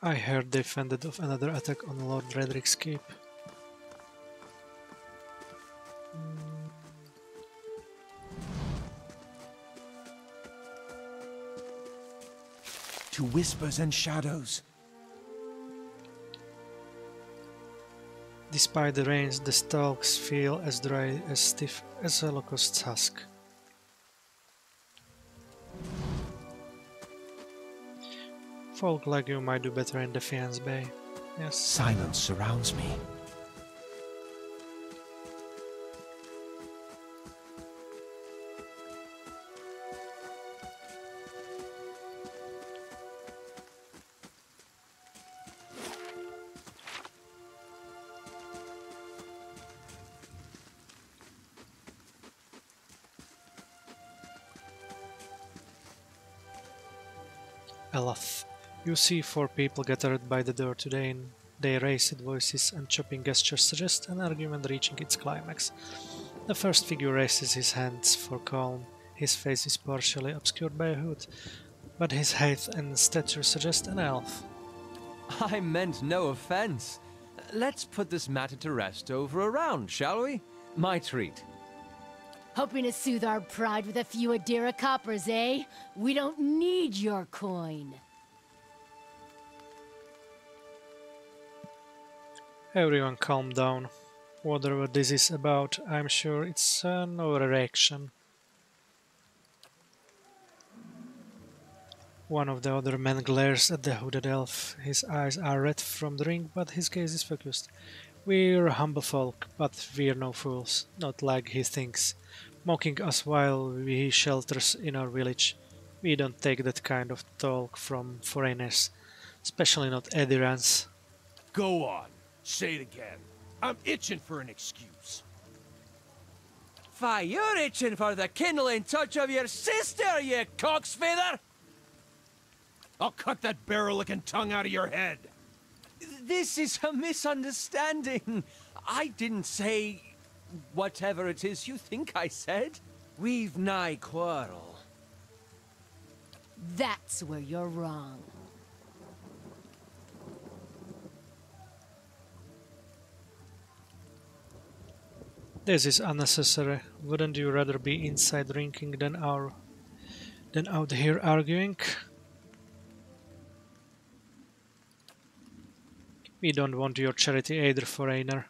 I heard they fended off another attack on Lord Raedric's keep. To whispers and shadows. Despite the rains, the stalks feel as dry as stiff as a locust's husk. Folk like you might do better in Defiance Bay. Yes. Silence surrounds me. Aloth. You see four people gathered by the door today. Their raised voices and chopping gestures suggest an argument reaching its climax. The first figure raises his hands for calm. His face is partially obscured by a hood, but his height and stature suggest an elf. I meant no offense. Let's put this matter to rest over a round, shall we? My treat. Hoping to soothe our pride with a few Aedyr coppers, eh? We don't need your coin. Everyone calm down. Whatever this is about, I'm sure it's an overreaction. One of the other men glares at the hooded elf. His eyes are red from the drink, but his gaze is focused. We're humble folk, but we're no fools. Not like he thinks. Mocking us while we shelters in our village. We don't take that kind of talk from foreigners, especially not Aedyrans. Go on, say it again. I'm itching for an excuse. Fie, you're itching for the kindling touch of your sister, you cock's feather! I'll cut that barrel-looking tongue out of your head! This is a misunderstanding. I didn't say whatever it is you think I said. We've nigh quarrel. That's where you're wrong. This is unnecessary. Wouldn't you rather be inside drinking than our than out here arguing? We don't want your charity either, foreigner.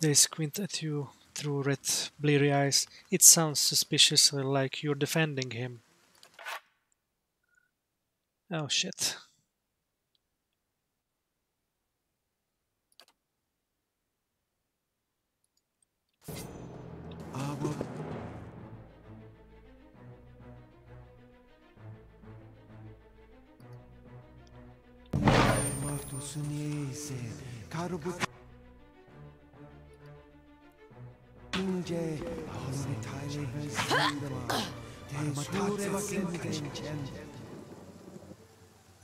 They squint at you through red, bleary eyes. It sounds suspiciously like you're defending him. Oh shit. Uh, well.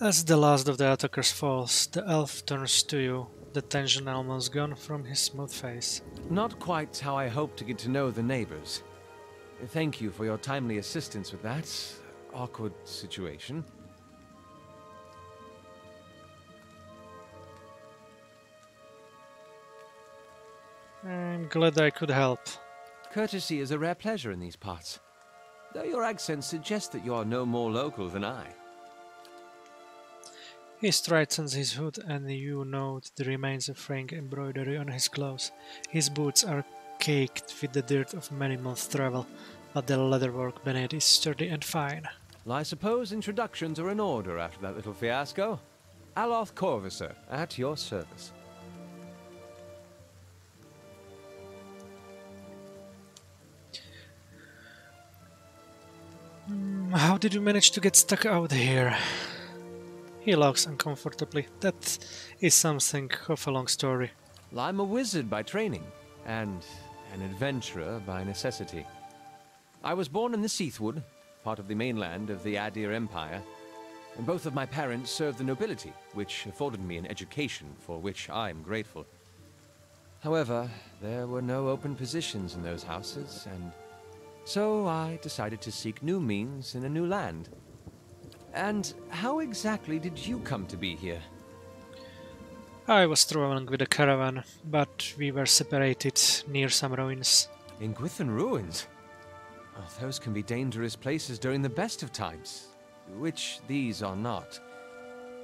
As the last of the attackers falls, the elf turns to you, the tension almost gone from his smooth face. Not quite how I hoped to get to know the neighbors. Thank you for your timely assistance with that awkward situation. I'm glad I could help. Courtesy is a rare pleasure in these parts, though your accent suggests that you are no more local than I. He straightens his hood and you note the remains of frank embroidery on his clothes. His boots are caked with the dirt of many months' travel, but the leatherwork beneath is sturdy and fine. Well, I suppose introductions are in order after that little fiasco. Aloth Corvisor, at your service. how did you manage to get stuck out here? He laughs uncomfortably. That is something of a long story. I'm a wizard by training, and an adventurer by necessity. I was born in the Seathwood, part of the mainland of the Aedyr Empire, and both of my parents served the nobility, which afforded me an education for which I am grateful. However, there were no open positions in those houses, and so I decided to seek new means in a new land. And how exactly did you come to be here? I was traveling with a caravan, but we were separated near some ruins. Ingwithan ruins? Oh, those can be dangerous places during the best of times, which these are not.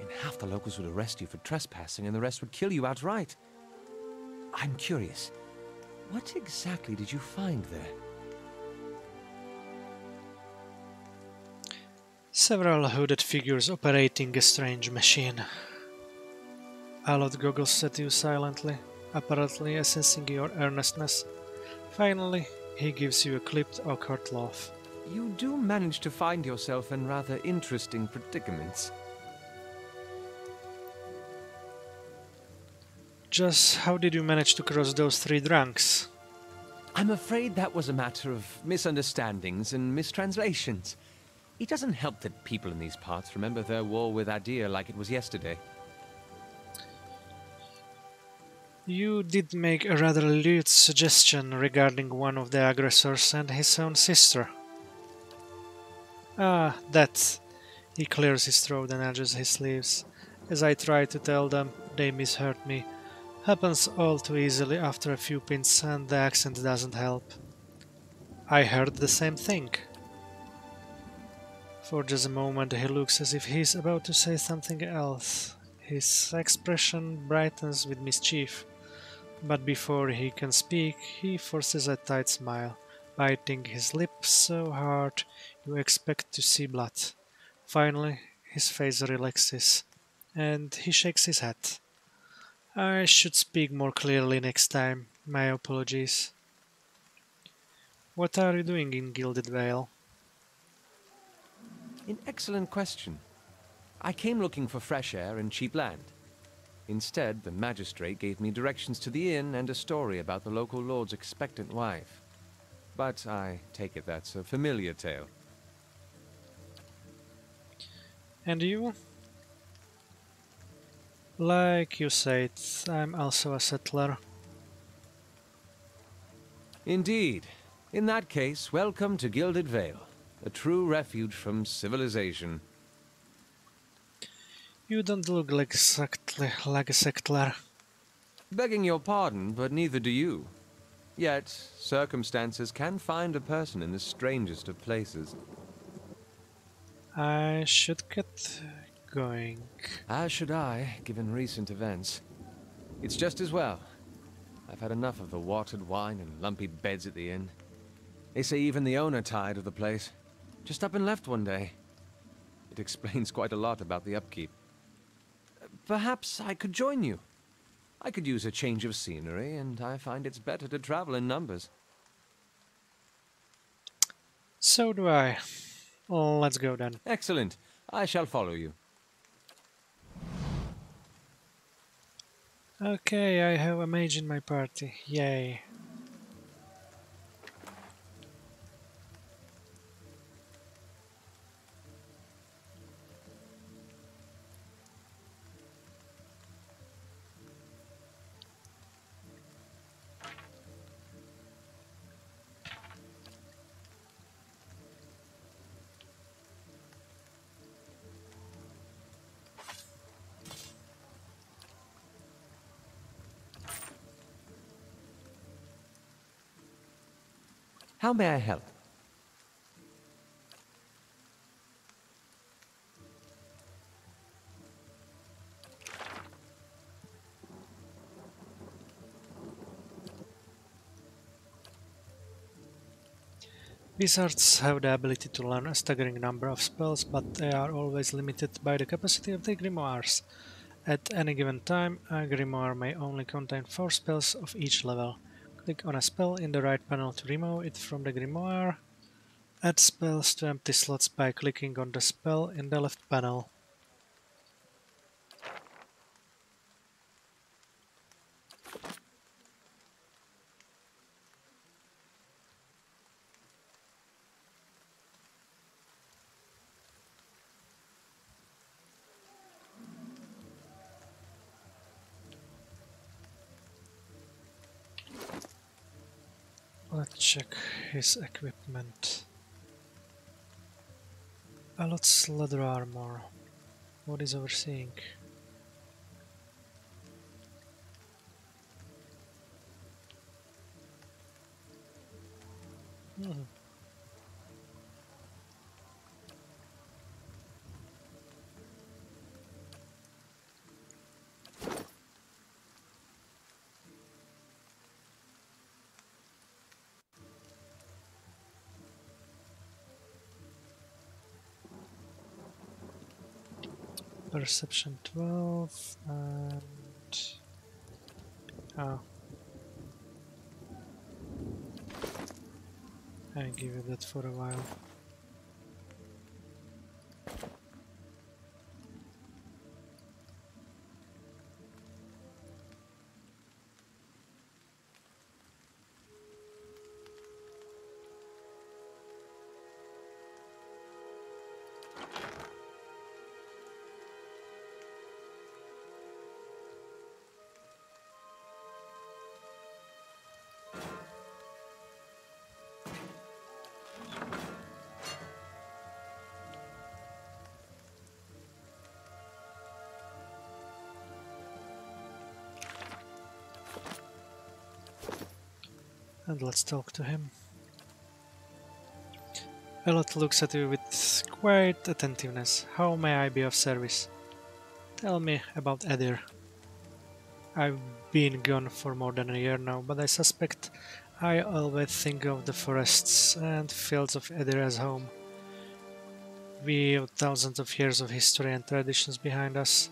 And half the locals would arrest you for trespassing, and the rest would kill you outright. I'm curious, what exactly did you find there? Several hooded figures operating a strange machine. Aloth goggles at you silently, apparently assessing your earnestness. Finally, he gives you a clipped, awkward laugh. You do manage to find yourself in rather interesting predicaments. Just how did you manage to cross those three drunks? I'm afraid that was a matter of misunderstandings and mistranslations. It doesn't help that people in these parts remember their war with Aedyr like it was yesterday. You did make a rather lewd suggestion regarding one of the aggressors and his own sister. Ah, that. He clears his throat and edges his sleeves. As I try to tell them, they misheard me. Happens all too easily after a few pins, and the accent doesn't help. I heard the same thing. For just a moment he looks as if he's about to say something else. His expression brightens with mischief, but before he can speak, he forces a tight smile, biting his lips so hard you expect to see blood. Finally, his face relaxes, and he shakes his head. I should speak more clearly next time. My apologies. What are you doing in Gilded Vale? An excellent question. I came looking for fresh air and cheap land. Instead, the magistrate gave me directions to the inn and a story about the local lord's expectant wife. But I take it that's a familiar tale. And you? Like you said, I'm also a settler. Indeed. In that case, welcome to Gilded Vale, a true refuge from civilization. You don't look like exactly like a settler. Begging your pardon, but neither do you. Yet, circumstances can find a person in the strangest of places. I should get going. As should I, given recent events. It's just as well. I've had enough of the watered wine and lumpy beds at the inn. They say even the owner tired of the place. Just up and left one day. It explains quite a lot about the upkeep. Perhaps I could join you. I could use a change of scenery, and I find it's better to travel in numbers. So do I. Let's go then. Excellent. I shall follow you. Okay, I have a mage in my party. Yay. How may I help? Wizards have the ability to learn a staggering number of spells, but they are always limited by the capacity of their grimoires. At any given time, a grimoire may only contain four spells of each level. Click on a spell in the right panel to remove it from the grimoire. Add spells to empty slots by clicking on the spell in the left panel. Let's check his equipment. Aloth's leather armor. What is overseeing? Hmm. Perception twelve and oh, I give it that for a while. And let's talk to him. Aloth looks at you with quiet attentiveness. How may I be of service? Tell me about Aedyr. I've been gone for more than a year now, but I suspect I always think of the forests and fields of Aedyr as home. We have thousands of years of history and traditions behind us,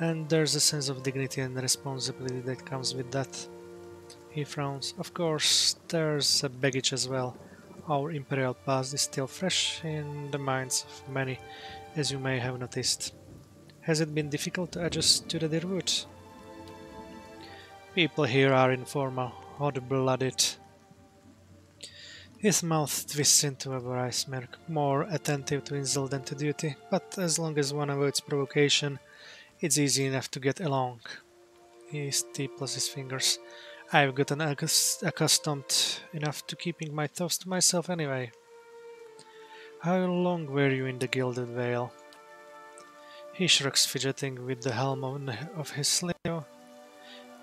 and there's a sense of dignity and responsibility that comes with that. He frowns. Of course, there's a baggage as well. Our imperial past is still fresh in the minds of many, as you may have noticed. Has it been difficult to adjust to the Deerwood? People here are informal, hot-blooded. His mouth twists into a wry smirk, more attentive to insult than to duty, but as long as one avoids provocation, it's easy enough to get along. He steeples his fingers. I've gotten accustomed enough to keeping my thoughts to myself anyway. How long were you in the Gilded Vale? He shrugs, fidgeting with the helm of his sleeve.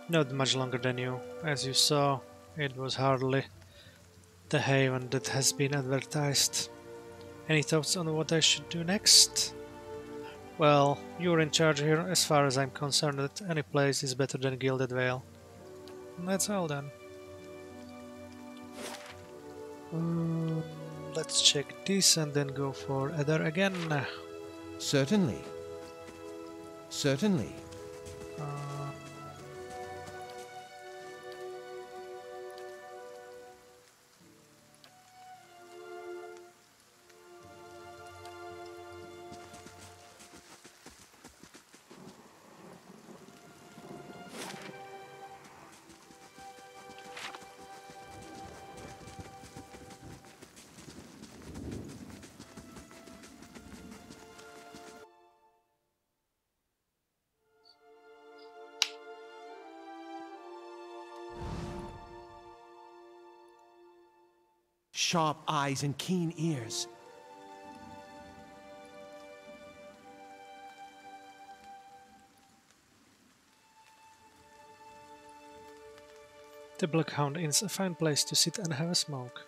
Not much longer than you. As you saw, it was hardly the haven that has been advertised. Any thoughts on what I should do next? Well, you're in charge here. As far as I'm concerned, that any place is better than Gilded Vale. That's all then. Um, let's check this and then go for Aedyr again. Certainly. Certainly. Uh, Sharp eyes and keen ears. The Blackhound Inn's a fine place to sit and have a smoke.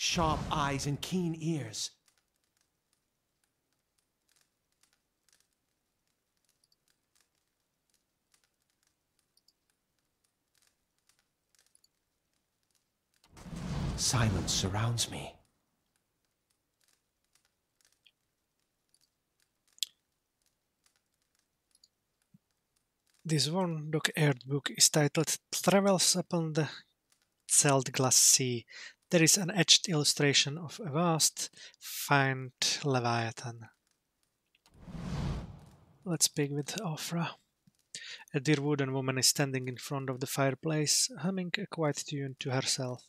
Sharp eyes and keen ears. Silence surrounds me. This one Doc-Eared book is titled Travels upon the Celtglass Sea. There is an etched illustration of a vast, fine leviathan. Let's begin with Ofra. A Deerwooden woman is standing in front of the fireplace, humming a quiet tune to herself,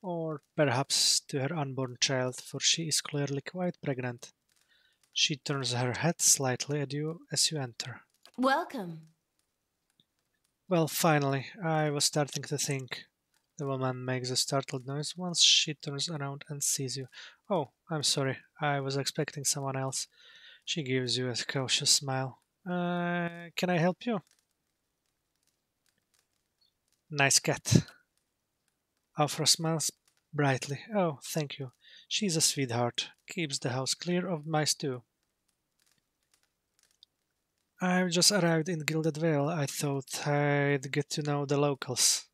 or perhaps to her unborn child, for she is clearly quite pregnant. She turns her head slightly at you as you enter. Welcome. Well, finally, I was starting to think. The woman makes a startled noise once she turns around and sees you. Oh, I'm sorry. I was expecting someone else. She gives you a cautious smile. Uh, can I help you? Nice cat. Ofra smiles brightly. Oh, thank you. She's a sweetheart. Keeps the house clear of mice too. I've just arrived in Gilded Vale. I thought I'd get to know the locals.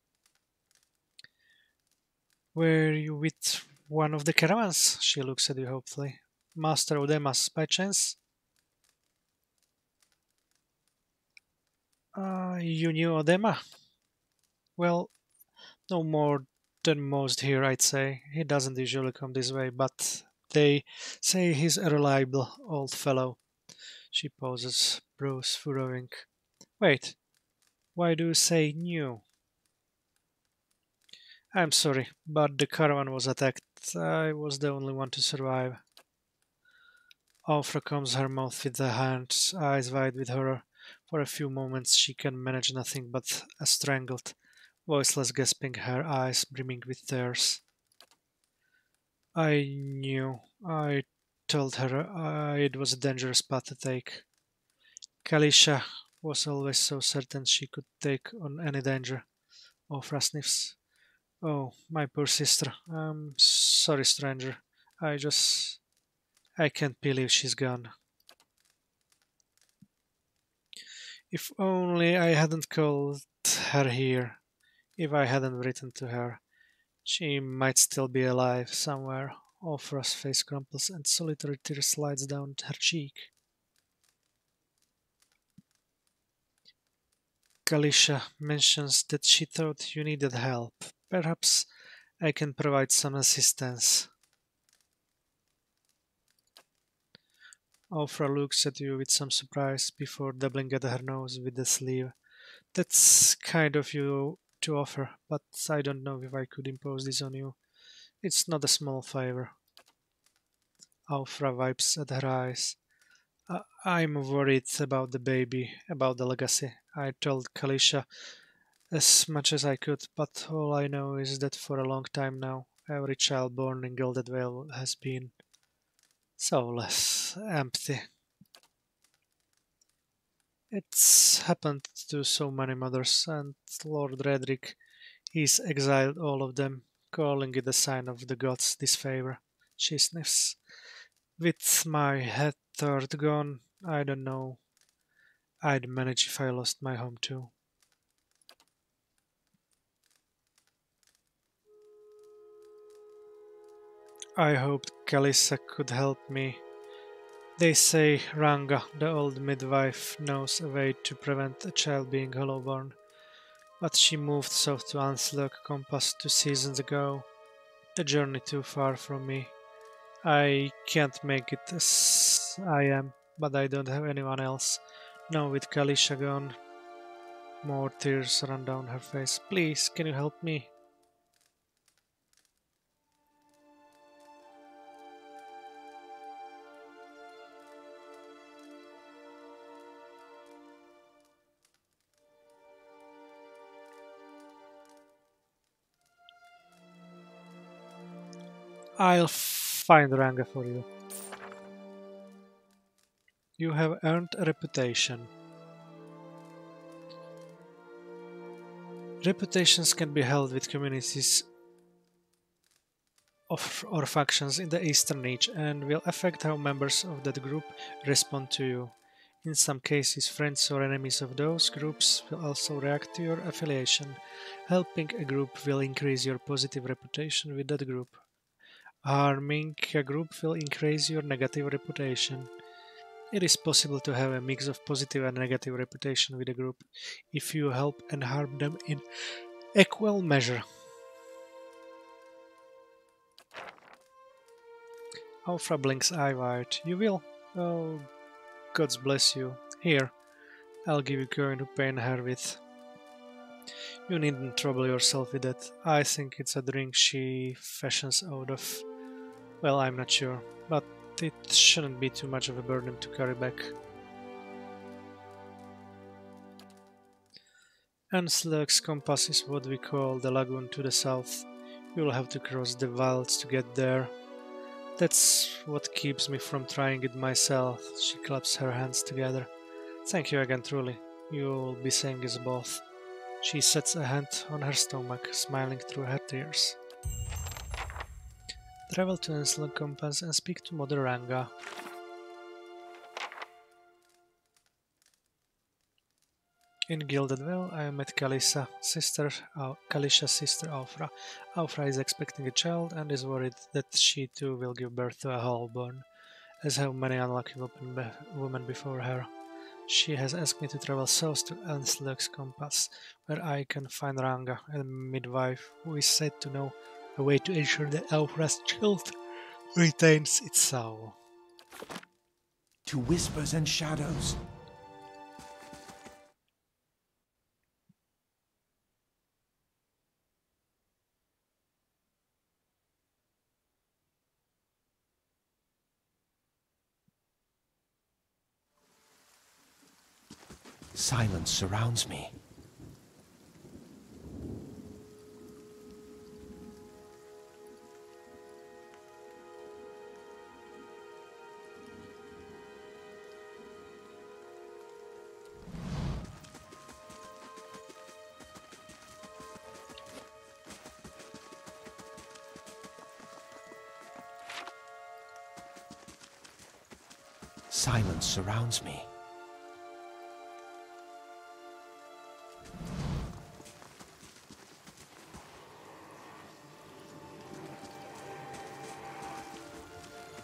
Were you with one of the caravans? She looks at you hopefully. Master Odemas, by chance? Uh, you knew Odema? Well, no more than most here, I'd say. He doesn't usually come this way, but they say he's a reliable old fellow. She pauses, brows furrowing. Wait, why do you say new? I'm sorry, but the caravan was attacked. I was the only one to survive. Ofra combs her mouth with her hands, eyes wide with horror. For a few moments she can manage nothing but a strangled, voiceless gasping, her eyes brimming with tears. I knew. I told her uh, it was a dangerous path to take. Kalisha was always so certain she could take on any danger. Ofra sniffs. Oh, my poor sister. I'm sorry, stranger. I just... I can't believe she's gone. If only I hadn't called her here. If I hadn't written to her. She might still be alive somewhere. Ofra's face crumples and solitary tear slides down her cheek. Kalisha mentions that she thought you needed help. Perhaps I can provide some assistance. Ofra looks at you with some surprise before dabbling at her nose with the sleeve. That's kind of you to offer, but I don't know if I could impose this on you. It's not a small favor. Ofra wipes at her eyes. I I'm worried about the baby, about the legacy. I told Kalisha as much as I could, but all I know is that for a long time now, every child born in Gilded Vale has been soulless, empty. It's happened to so many mothers, and Lord Raedric, he's exiled all of them, calling it a sign of the gods' disfavor. She sniffs. With my head third gone, I don't know. I'd manage if I lost my home too. I hoped Kalisha could help me. They say Ranga, the old midwife, knows a way to prevent a child being Hollowborn, but she moved south to Anslög's Compass two seasons ago. The journey too far from me. I can't make it as I am, but I don't have anyone else. Now with Kalisha gone. More tears run down her face. Please, can you help me? I'll find Ranga for you. You have earned a reputation. Reputations can be held with communities of, or factions in the Eastern Reach and will affect how members of that group respond to you. In some cases, friends or enemies of those groups will also react to your affiliation. Helping a group will increase your positive reputation with that group. Harming a group will increase your negative reputation. It is possible to have a mix of positive and negative reputation with a group, if you help and harm them in equal measure. Ofra blinks eye-wide. You will? Oh, gods bless you. Here, I'll give you coin to paint her with. You needn't trouble yourself with that. I think it's a drink she fashions out of... Well, I'm not sure, but it shouldn't be too much of a burden to carry back. Anslög's Compass is what we call the lagoon to the south. You'll have to cross the wilds to get there. That's what keeps me from trying it myself. She claps her hands together. Thank you again, truly. You'll be saying us both. She sets a hand on her stomach, smiling through her tears. Travel to Anslög's Compass and speak to Mother Ranga. In Gilded Vale, I met Kalisha, sister, uh, Kalisha's sister Ofra. Ofra is expecting a child and is worried that she too will give birth to a Hollowborn, as have many unlucky women before her. She has asked me to travel south to Anslög's Compass, where I can find Ranga, a midwife who is said to know a way to ensure that Ofra's child retains its soul. To whispers and shadows. Silence surrounds me. Silence surrounds me.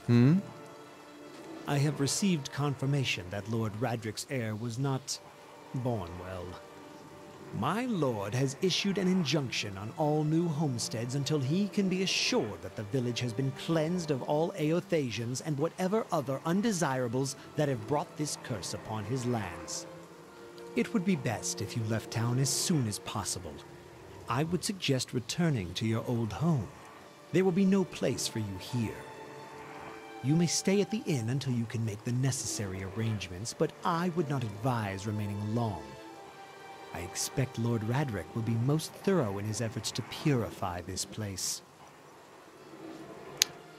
Hmm? I have received confirmation that Lord Raedric's heir was not born well. My lord has issued an injunction on all new homesteads until he can be assured that the village has been cleansed of all Eothasians and whatever other undesirables that have brought this curse upon his lands. It would be best if you left town as soon as possible. I would suggest returning to your old home. There will be no place for you here. You may stay at the inn until you can make the necessary arrangements, but I would not advise remaining long. I expect Lord Raedric will be most thorough in his efforts to purify this place.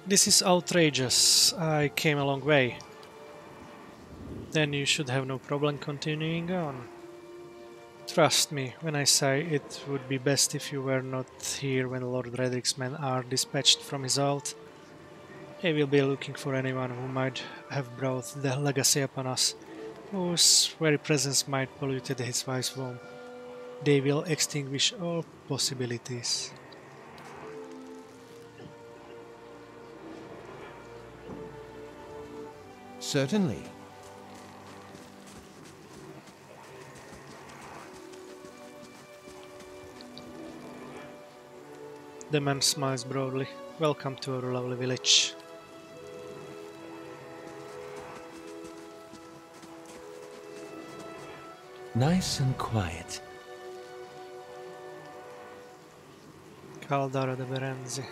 This is outrageous. I came a long way. Then you should have no problem continuing on. Trust me when I say it would be best if you were not here when Lord Raedric's men are dispatched from his alt. They will be looking for anyone who might have brought the legacy upon us, whose very presence might pollute his wife's womb. They will extinguish all possibilities. Certainly. The man smiles broadly. Welcome to our lovely village. Nice and quiet. Caldara de Berenzi.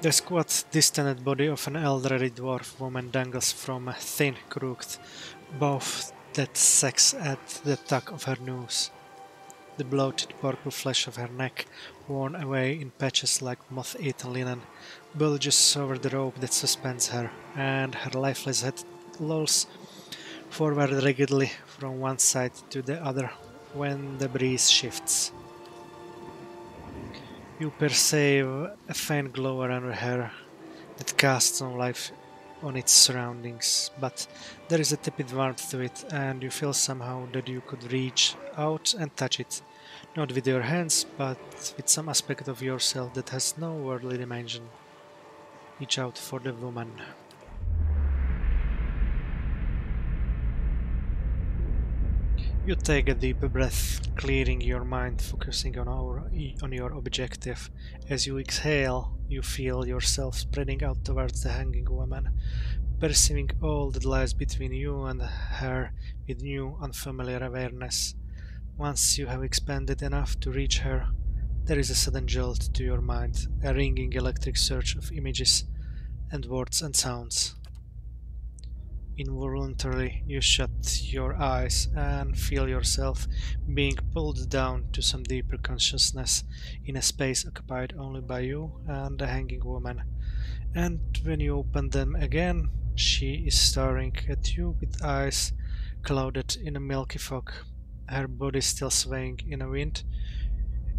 The squat, distended body of an elderly dwarf woman dangles from a thin, crooked bow that sags at the tuck of her noose. The bloated purple flesh of her neck, worn away in patches like moth-eaten linen, bulges over the rope that suspends her, and her lifeless head lolls forward rigidly from one side to the other when the breeze shifts. You perceive a faint glow around her that casts no light on its surroundings, but there is a tepid warmth to it, and you feel somehow that you could reach out and touch it, not with your hands, but with some aspect of yourself that has no worldly dimension. Reach out for the woman. You take a deep breath, clearing your mind, focusing on, our, on your objective. As you exhale, you feel yourself spreading out towards the hanging woman, perceiving all that lies between you and her with new, unfamiliar awareness. Once you have expanded enough to reach her, there is a sudden jolt to your mind, a ringing electric surge of images and words and sounds. Involuntarily, you shut your eyes and feel yourself being pulled down to some deeper consciousness in a space occupied only by you and the hanging woman. And when you open them again, she is staring at you with eyes clouded in a milky fog, her body still swaying in a wind.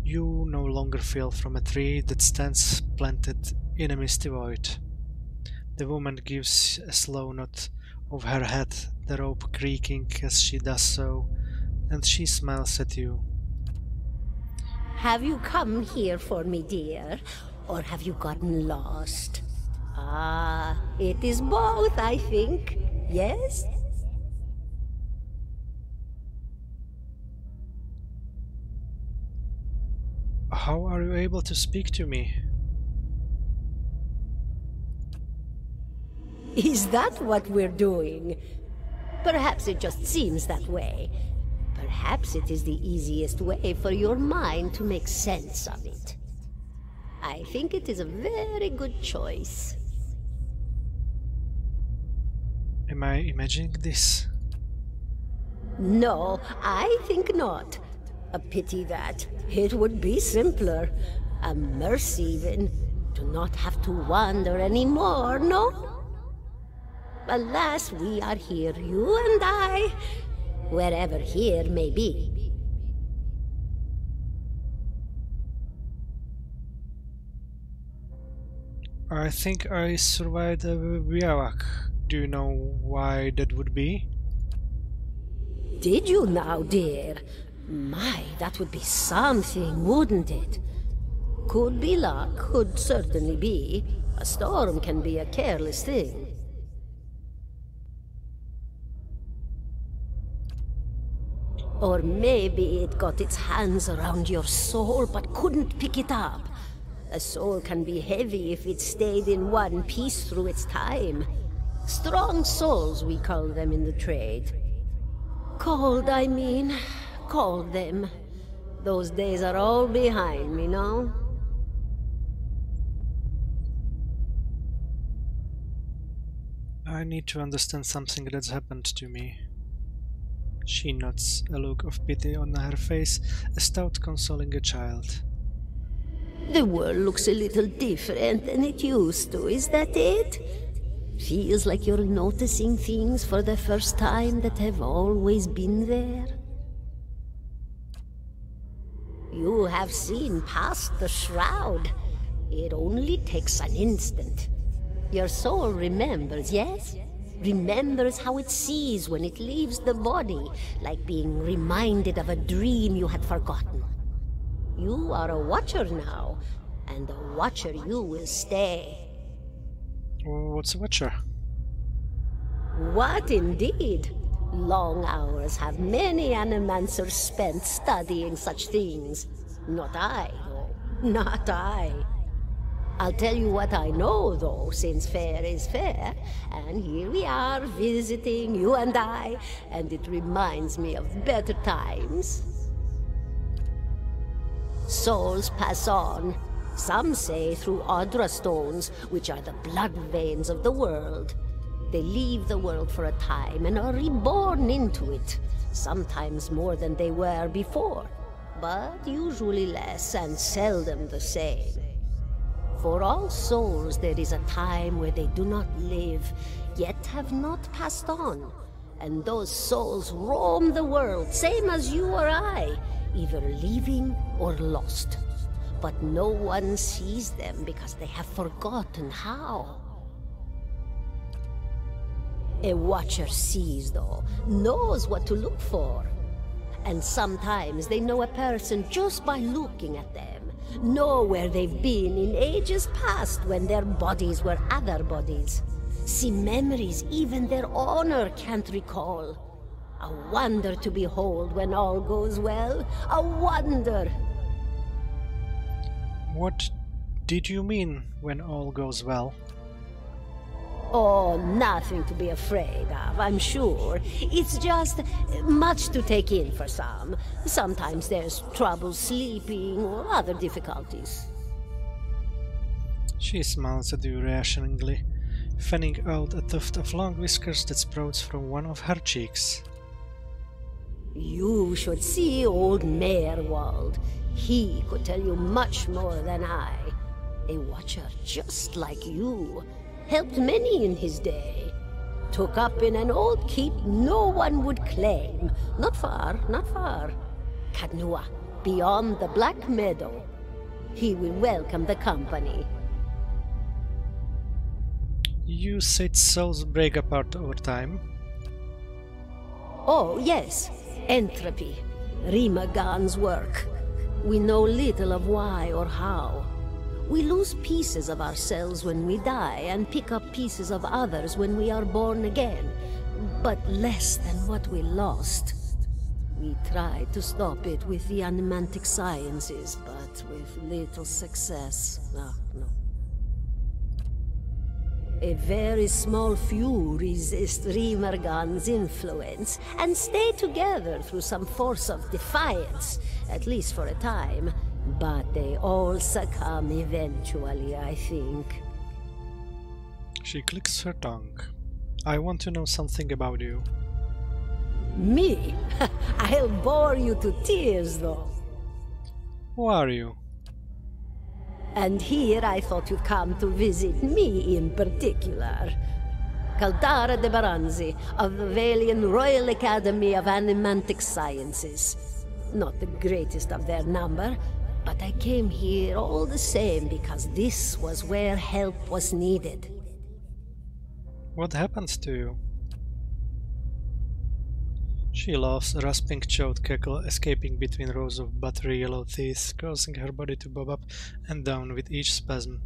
You no longer feel from a tree that stands planted in a misty void. The woman gives a slow nod of her head, the rope creaking as she does so, and she smiles at you. Have you come here for me, dear, or have you gotten lost? Ah, it is both, I think, yes? How are you able to speak to me? Is that what we're doing? Perhaps it just seems that way. Perhaps it is the easiest way for your mind to make sense of it. I think it is a very good choice. Am I imagining this? No, I think not. A pity that. It would be simpler. A mercy even. To not have to wander anymore, no? Alas, we are here, you and I, wherever here may be. I think I survived a Biawac. Do you know why that would be? Did you now, dear? My, that would be something, wouldn't it? Could be luck, could certainly be. A storm can be a careless thing. Or maybe it got its hands around your soul, but couldn't pick it up. A soul can be heavy if it stayed in one piece through its time. Strong souls, we call them in the trade. Cold, I mean. Called them. Those days are all behind me, no? I need to understand something that's happened to me. She nods, a look of pity on her face, as though consoling a child. The world looks a little different than it used to, is that it? Feels like you're noticing things for the first time that have always been there. You have seen past the shroud. It only takes an instant. Your soul remembers, yes? Remembers how it sees when it leaves the body, like being reminded of a dream you had forgotten. You are a watcher now, and a watcher you will stay. What's a watcher? What indeed? Long hours have many animancers spent studying such things. Not I, though. Not I. I'll tell you what I know, though, since fair is fair, and here we are visiting, you and I, and it reminds me of better times. Souls pass on, some say through Aedra stones, which are the blood veins of the world. They leave the world for a time and are reborn into it, sometimes more than they were before, but usually less and seldom the same. For all souls there is a time where they do not live, yet have not passed on. And those souls roam the world, same as you or I, either living or lost. But no one sees them because they have forgotten how. A watcher sees, though, knows what to look for. And sometimes they know a person just by looking at them. Know where they've been in ages past when their bodies were other bodies. See memories even their honor can't recall. A wonder to behold when all goes well. A wonder! What did you mean when all goes well? Oh, nothing to be afraid of, I'm sure. It's just much to take in for some. Sometimes there's trouble sleeping or other difficulties. She smiles at you reassuringly, fanning out a tuft of long whiskers that sprouts from one of her cheeks. You should see old Merveld. He could tell you much more than I. A watcher just like you. Helped many in his day. Took up in an old keep no one would claim. Not far, not far. Caed Nua, beyond the Black Meadow. He will welcome the company. You said souls break apart over time. Oh, yes. Entropy. Rimagan's work. We know little of why or how. We lose pieces of ourselves when we die and pick up pieces of others when we are born again, but less than what we lost. We tried to stop it with the animantic sciences, but with little success. No, no. A very small few resist Rimergan's influence and stay together through some force of defiance, at least for a time. But they all succumb eventually, I think. She clicks her tongue. I want to know something about you. Me? I'll bore you to tears, though. Who are you? And here I thought you'd come to visit me in particular. Caldara de Berenzi, of the Vailian Royal Academy of Animantic Sciences. Not the greatest of their number, but I came here all the same, because this was where help was needed. What happens to you? She laughs, a rasping choked cackle escaping between rows of buttery yellow teeth, causing her body to bob up and down with each spasm.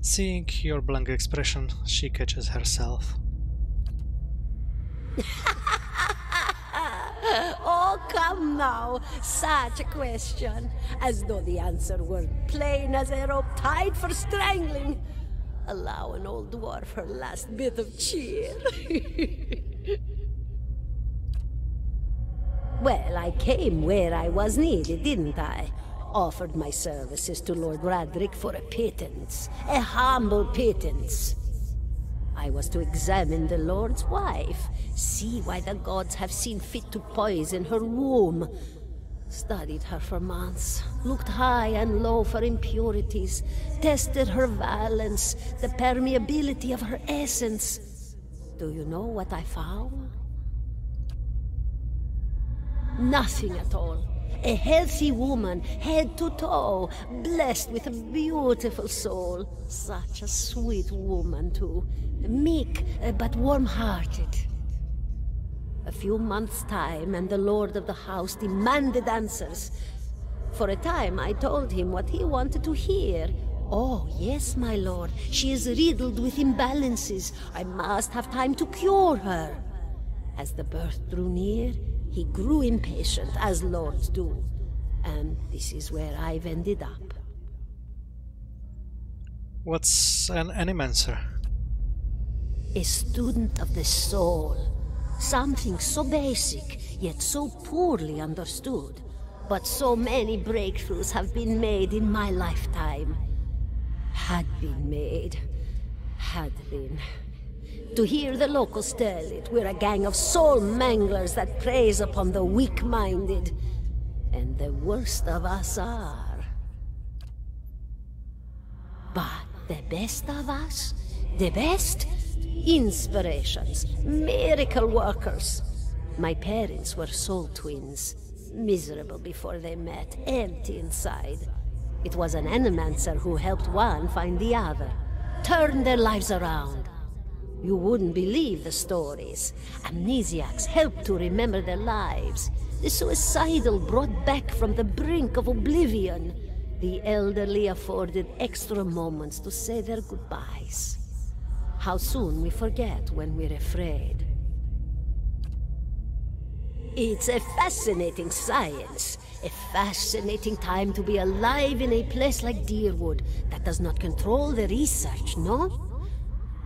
Seeing your blank expression, she catches herself. Oh, come now! Such a question! As though the answer were plain as a rope tied for strangling! Allow an old dwarf her last bit of cheer! Well, I came where I was needed, didn't I? Offered my services to Lord Raedric for a pittance. A humble pittance! I was to examine the Lord's wife, see why the gods have seen fit to poison her womb. Studied her for months, looked high and low for impurities, tested her valence, the permeability of her essence. Do you know what I found? Nothing at all. A healthy woman, head to toe, blessed with a beautiful soul. Such a sweet woman, too. Meek, but warm-hearted. A few months' time, and the lord of the house demanded answers. For a time, I told him what he wanted to hear. Oh, yes, my lord, she is riddled with imbalances. I must have time to cure her. As the birth drew near, he grew impatient, as lords do, and this is where I've ended up. What's an Animancer? A student of the soul. Something so basic, yet so poorly understood. But so many breakthroughs have been made in my lifetime. Had been made. Had been. To hear the locals tell it, we're a gang of soul-manglers that preys upon the weak-minded. And the worst of us are. But the best of us? The best? Inspirations. Miracle workers. My parents were soul twins. Miserable before they met, empty inside. It was an Animancer who helped one find the other. Turned their lives around. You wouldn't believe the stories. Amnesiacs helped to remember their lives. The suicidal brought back from the brink of oblivion. The elderly afforded extra moments to say their goodbyes. How soon we forget when we're afraid. It's a fascinating science. A fascinating time to be alive in a place like Deerwood that does not control the research, no?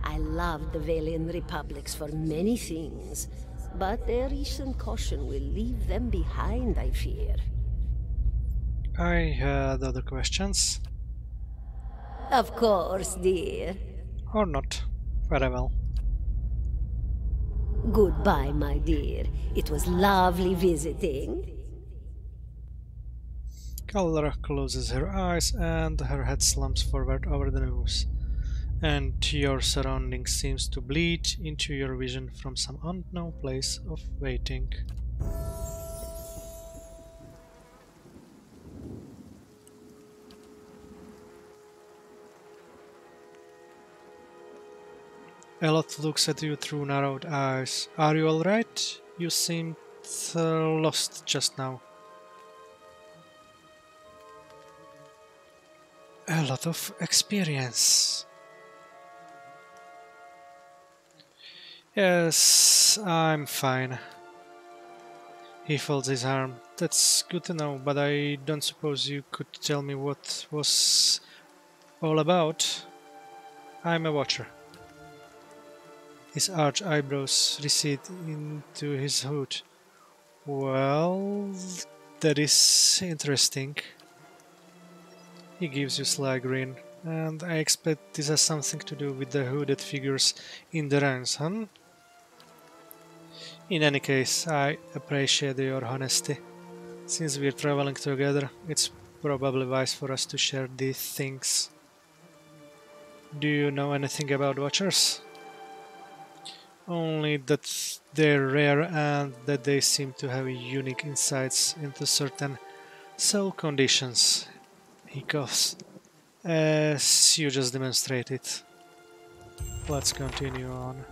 I loved the Vailian republics for many things, but their recent caution will leave them behind, I fear. I had other questions. Of course, dear. Or not. Very well. Goodbye, my dear. It was lovely visiting. Caldara closes her eyes and her head slumps forward over the noose, and your surroundings seems to bleed into your vision from some unknown place of waiting. Aloth looks at you through narrowed eyes. Are you alright? You seemed uh, lost just now. A lot of experience. Yes, I'm fine. He folds his arm. That's good to know, but I don't suppose you could tell me what was all about. I'm a watcher. His arched eyebrows recede into his hood. Well, that is interesting. He gives you a sly grin, and I expect this has something to do with the hooded figures in the ruins, huh? In any case, I appreciate your honesty. Since we're traveling together, it's probably wise for us to share these things. Do you know anything about Watchers? Only that they're rare and that they seem to have unique insights into certain soul conditions. He coughs. As you just demonstrated. Let's continue on.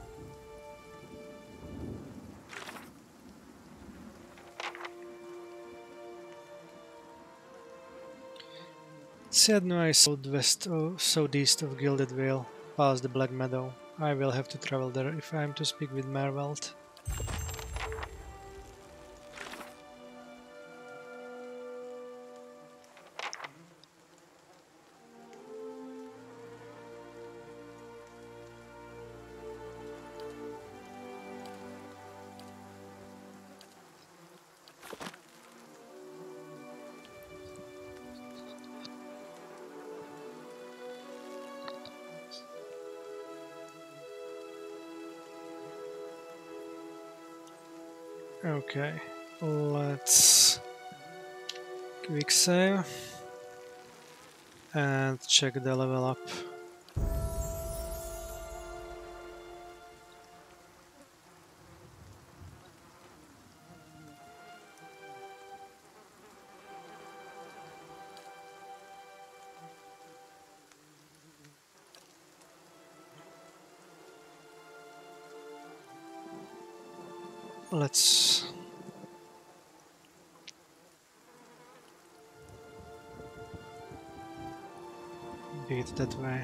Caed Nua is southwest of, southeast of Gilded Vale, past the Black Meadow. I will have to travel there if I am to speak with Merveld. Okay, let's quick save and check the level up. Let's that way.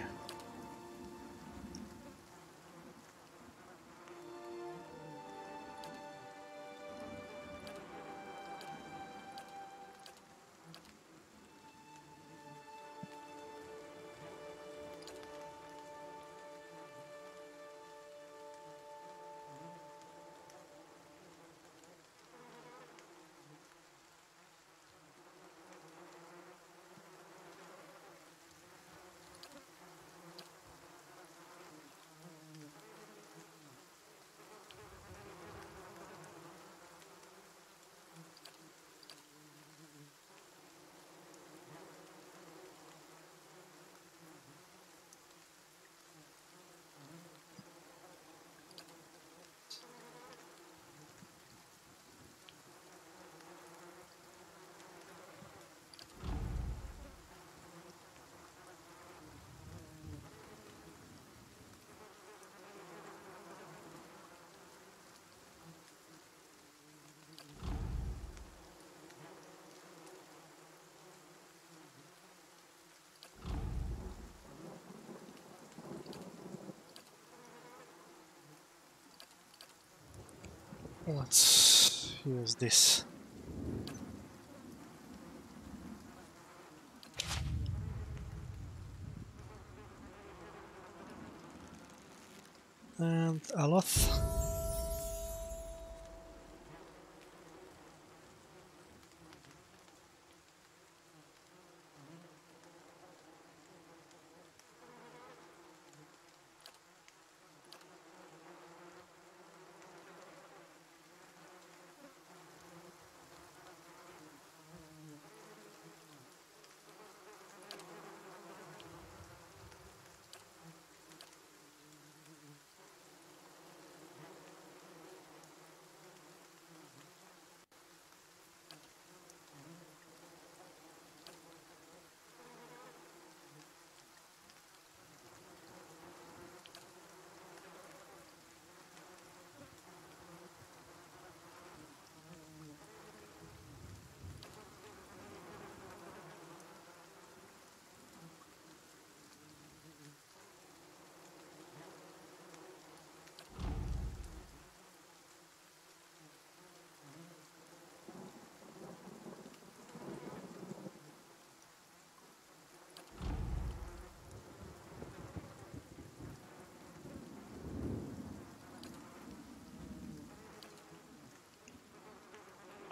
Let's use this. And Aloth.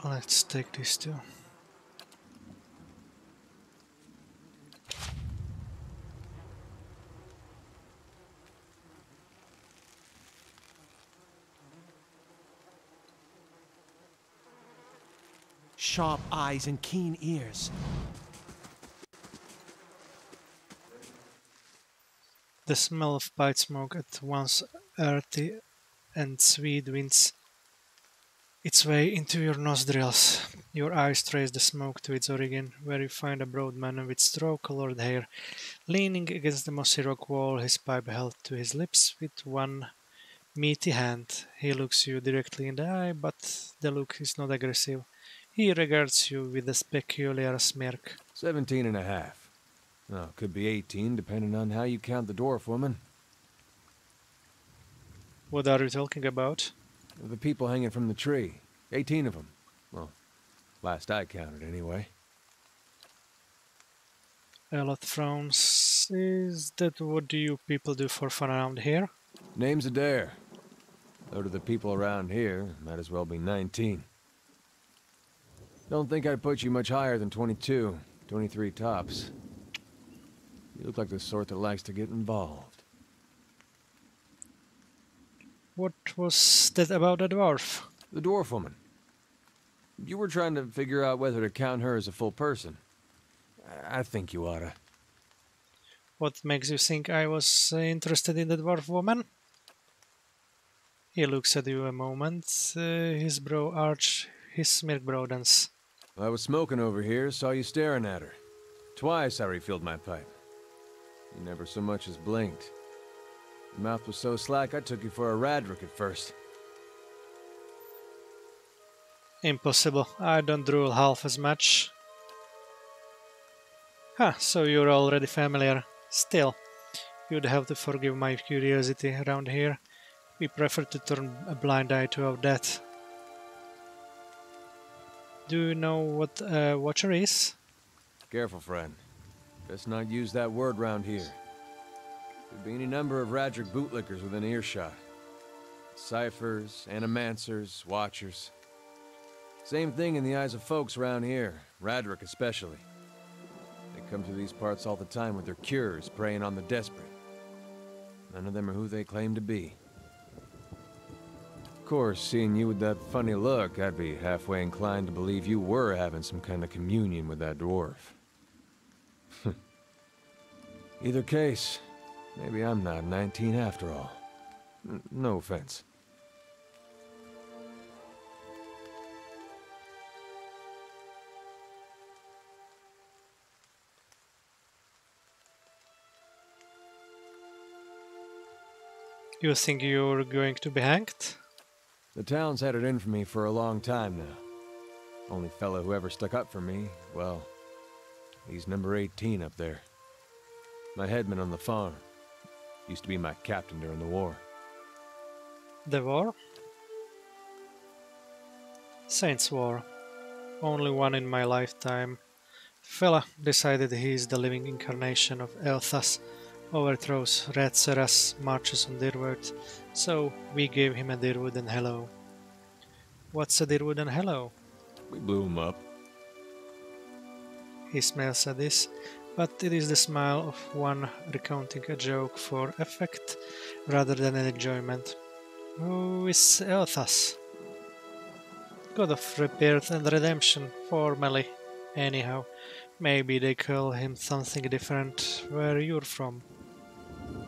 Let's take these two. Sharp eyes and keen ears. The smell of pipe smoke at once earthy and sweet winds its way into your nostrils. Your eyes trace the smoke to its origin, where you find a broad man with straw-colored hair, leaning against the mossy rock wall, his pipe held to his lips with one meaty hand. He looks you directly in the eye, but the look is not aggressive. He regards you with a peculiar smirk. Seventeen and a half. Oh, could be eighteen, depending on how you count the dwarf woman. What are you talking about? The people hanging from the tree. Eighteen of them. Well, last I counted, anyway. Aloth frowns. Is that what do you people do for fun around here? Name's Aedyr. Though to the people around here, might as well be nineteen. Don't think I'd put you much higher than twenty-two. Twenty-three tops. You look like the sort that likes to get involved. What was that about the dwarf? The dwarf woman. You were trying to figure out whether to count her as a full person. I think you oughta. What makes you think I was interested in the dwarf woman? He looks at you a moment, uh, his brow arch, his smirk broadens. I was smoking over here, saw you staring at her. Twice I refilled my pipe. You never so much as blinked. Your mouth was so slack, I took you for a Raedric at first. Impossible. I don't drool half as much. Huh, so you're already familiar. Still, you'd have to forgive my curiosity around here. We prefer to turn a blind eye to our death. Do you know what a watcher is? Careful, friend. Best not use that word round here. There'd be any number of Raedric bootlickers within earshot. Ciphers, Animancers, Watchers. Same thing in the eyes of folks around here, Raedric especially. They come to these parts all the time with their cures, preying on the desperate. None of them are who they claim to be. Of course, seeing you with that funny look, I'd be halfway inclined to believe you were having some kind of communion with that dwarf. Either case... maybe I'm not nineteen after all. N- no offense. You think you're going to be hanged? The town's had it in for me for a long time now. Only fellow who ever stuck up for me, well, he's number eighteen up there. My headman on the farm. Used to be my captain during the war. The war? Saints War. Only one in my lifetime. Fella decided he is the living incarnation of Eothas, overthrows Raedric, marches on Deerwood, so we gave him a Deerwood and hello. What's a Deerwood and hello? We blew him up. He smiles at this, but it is the smile of one recounting a joke for effect rather than an enjoyment. Who is Eothas? God of Rebirth and Redemption, formally. Anyhow, maybe they call him something different where you're from.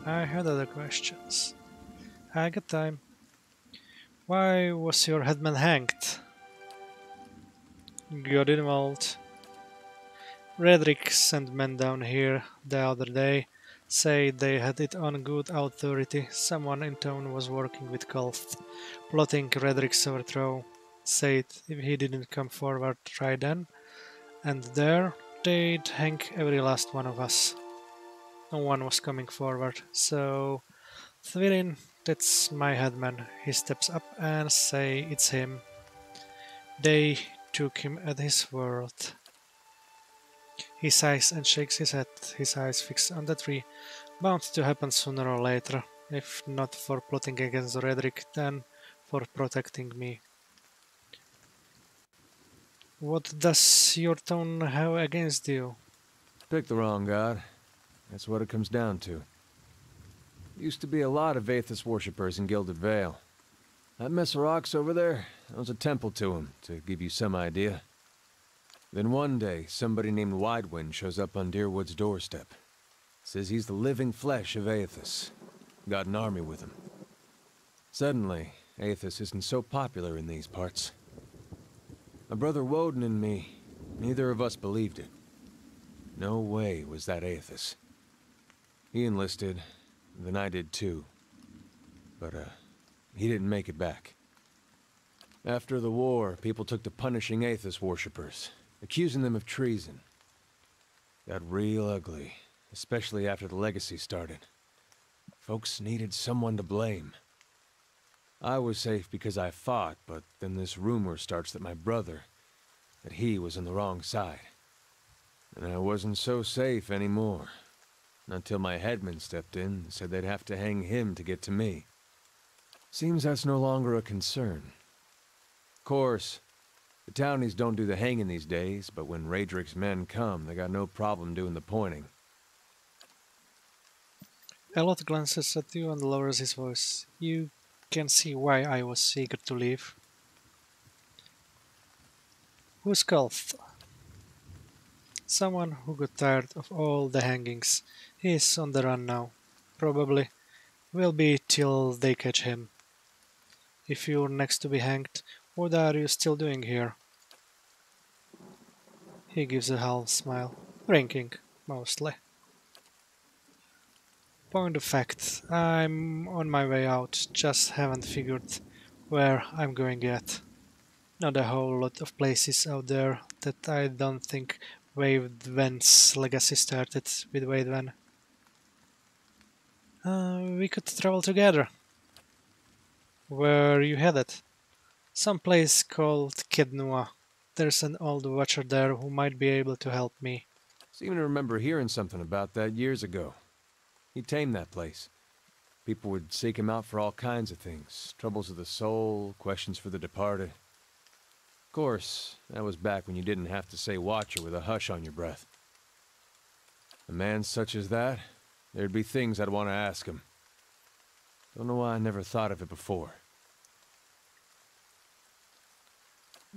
I had other questions. I got time. Why was your headman hanged? Got involved. Raedric sent men down here the other day. Say they had it on good authority. Someone in town was working with Kulth, plotting Raedric's overthrow. Said if he didn't come forward, try then. And there they'd hang every last one of us. No one was coming forward, so Thvirin, that's my headman. He steps up and say it's him. They took him at his word. He sighs and shakes his head, his eyes fixed on the tree. Bound to happen sooner or later, if not for plotting against Raedric, then for protecting me. What does your town have against you? Pick the wrong god. That's what it comes down to. Used to be a lot of Aethas worshippers in Gilded Vale. That mess of rocks over there, that was a temple to him, to give you some idea. Then one day, somebody named Waidwen shows up on Deerwood's doorstep. Says he's the living flesh of Aethas. Got an army with him. Suddenly, Aethas isn't so popular in these parts. My brother Woden and me, neither of us believed it. No way was that Aethas. He enlisted, then I did too. But, uh, he didn't make it back. After the war, people took to punishing Aethas worshippers, accusing them of treason. Got real ugly, especially after the legacy started. Folks needed someone to blame. I was safe because I fought, but then this rumor starts that my brother, that he was on the wrong side. And I wasn't so safe anymore. Not till my headman stepped in and said they'd have to hang him to get to me. Seems that's no longer a concern. Of course, the townies don't do the hanging these days, but when Raedric's men come, they got no problem doing the pointing. Aloth glances at you and lowers his voice. You can see why I was eager to leave. Who's Kulth? Someone who got tired of all the hangings. He's on the run now. Probably will be till they catch him. If you're next to be hanged, what are you still doing here? He gives a half smile. Drinking, mostly. Point of fact, I'm on my way out, just haven't figured where I'm going yet. Not a whole lot of places out there that I don't think Waidwen's legacy started with Waidwen. Uh, we could travel together. Where are you headed? Some place called Caed Nua. There's an old watcher there who might be able to help me. I seem to remember hearing something about that years ago. He tamed that place. People would seek him out for all kinds of things. Troubles of the soul, questions for the departed. Of course, that was back when you didn't have to say watcher with a hush on your breath. A man such as that, there'd be things I'd want to ask him. Don't know why I never thought of it before.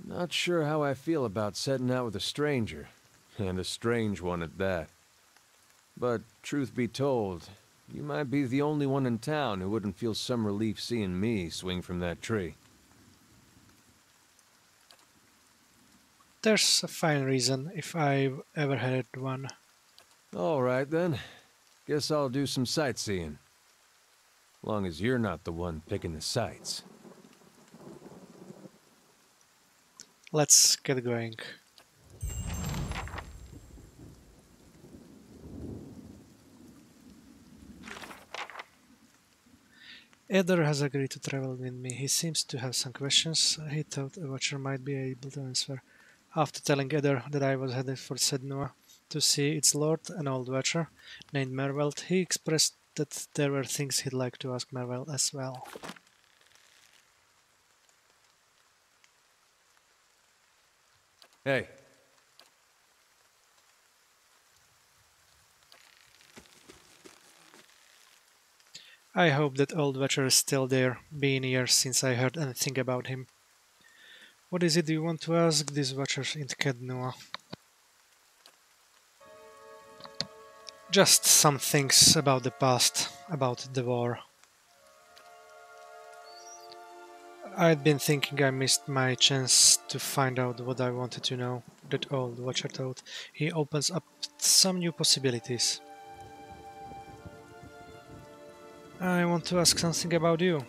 Not sure how I feel about setting out with a stranger, and a strange one at that. But, truth be told, you might be the only one in town who wouldn't feel some relief seeing me swing from that tree. There's a fine reason, if I've ever had one. Alright then. Guess I'll do some sightseeing. Long as you're not the one picking the sights. Let's get going. Aedyr has agreed to travel with me. He seems to have some questions he thought a watcher might be able to answer. After telling Aedyr that I was headed for Caed Nua to see its lord, an old watcher named Merveld, he expressed that there were things he'd like to ask Merveld as well. Hey. I hope that old watcher is still there, been years since I heard anything about him. What is it you want to ask these watchers in Caed Nua? Just some things about the past, about the war. I'd been thinking I missed my chance to find out what I wanted to know, that old watcher thought. He opens up some new possibilities. I want to ask something about you,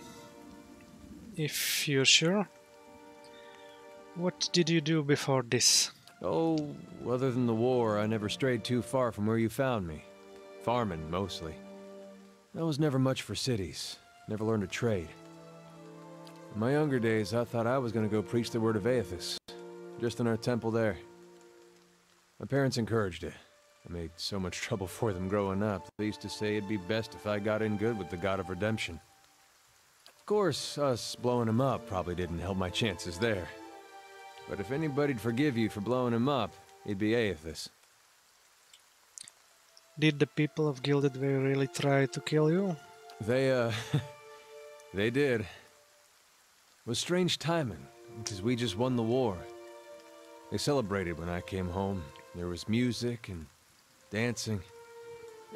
if you're sure. What did you do before this? Oh, other than the war, I never strayed too far from where you found me. Farming, mostly. I was never much for cities, never learned a trade. In my younger days, I thought I was going to go preach the word of Eothas, just in our temple there. My parents encouraged it. I made so much trouble for them growing up. They used to say it'd be best if I got in good with the God of Redemption. Of course, us blowing him up probably didn't help my chances there. But if anybody'd forgive you for blowing him up, it'd be Eothas. Did the people of Gilded Vale really try to kill you? They, uh... they did. It was strange timing, because we just won the war. They celebrated when I came home. There was music and dancing.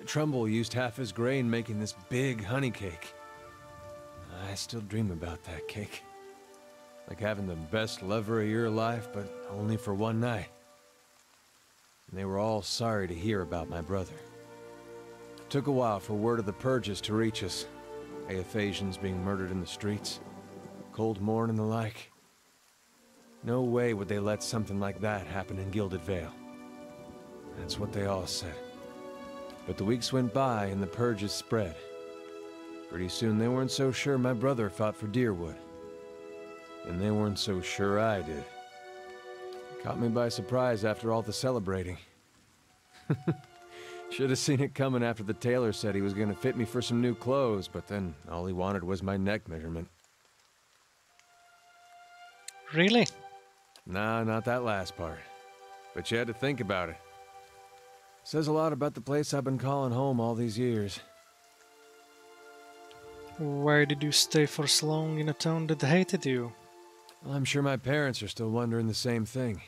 Trumbull used half his grain making this big honey cake. I still dream about that cake. Like having the best lover of your life, but only for one night. And they were all sorry to hear about my brother. It took a while for word of the purges to reach us. Eothasians being murdered in the streets. Cold Morn and the like. No way would they let something like that happen in Gilded Vale. That's what they all said. But the weeks went by and the purges spread. Pretty soon they weren't so sure my brother fought for Deerwood. And they weren't so sure I did. Caught me by surprise after all the celebrating. Should have seen it coming after the tailor said he was going to fit me for some new clothes, but then all he wanted was my neck measurement. Really? Nah, not that last part. But you had to think about it. Says a lot about the place I've been calling home all these years. Why did you stay for so long in a town that hated you? Well, I'm sure my parents are still wondering the same thing.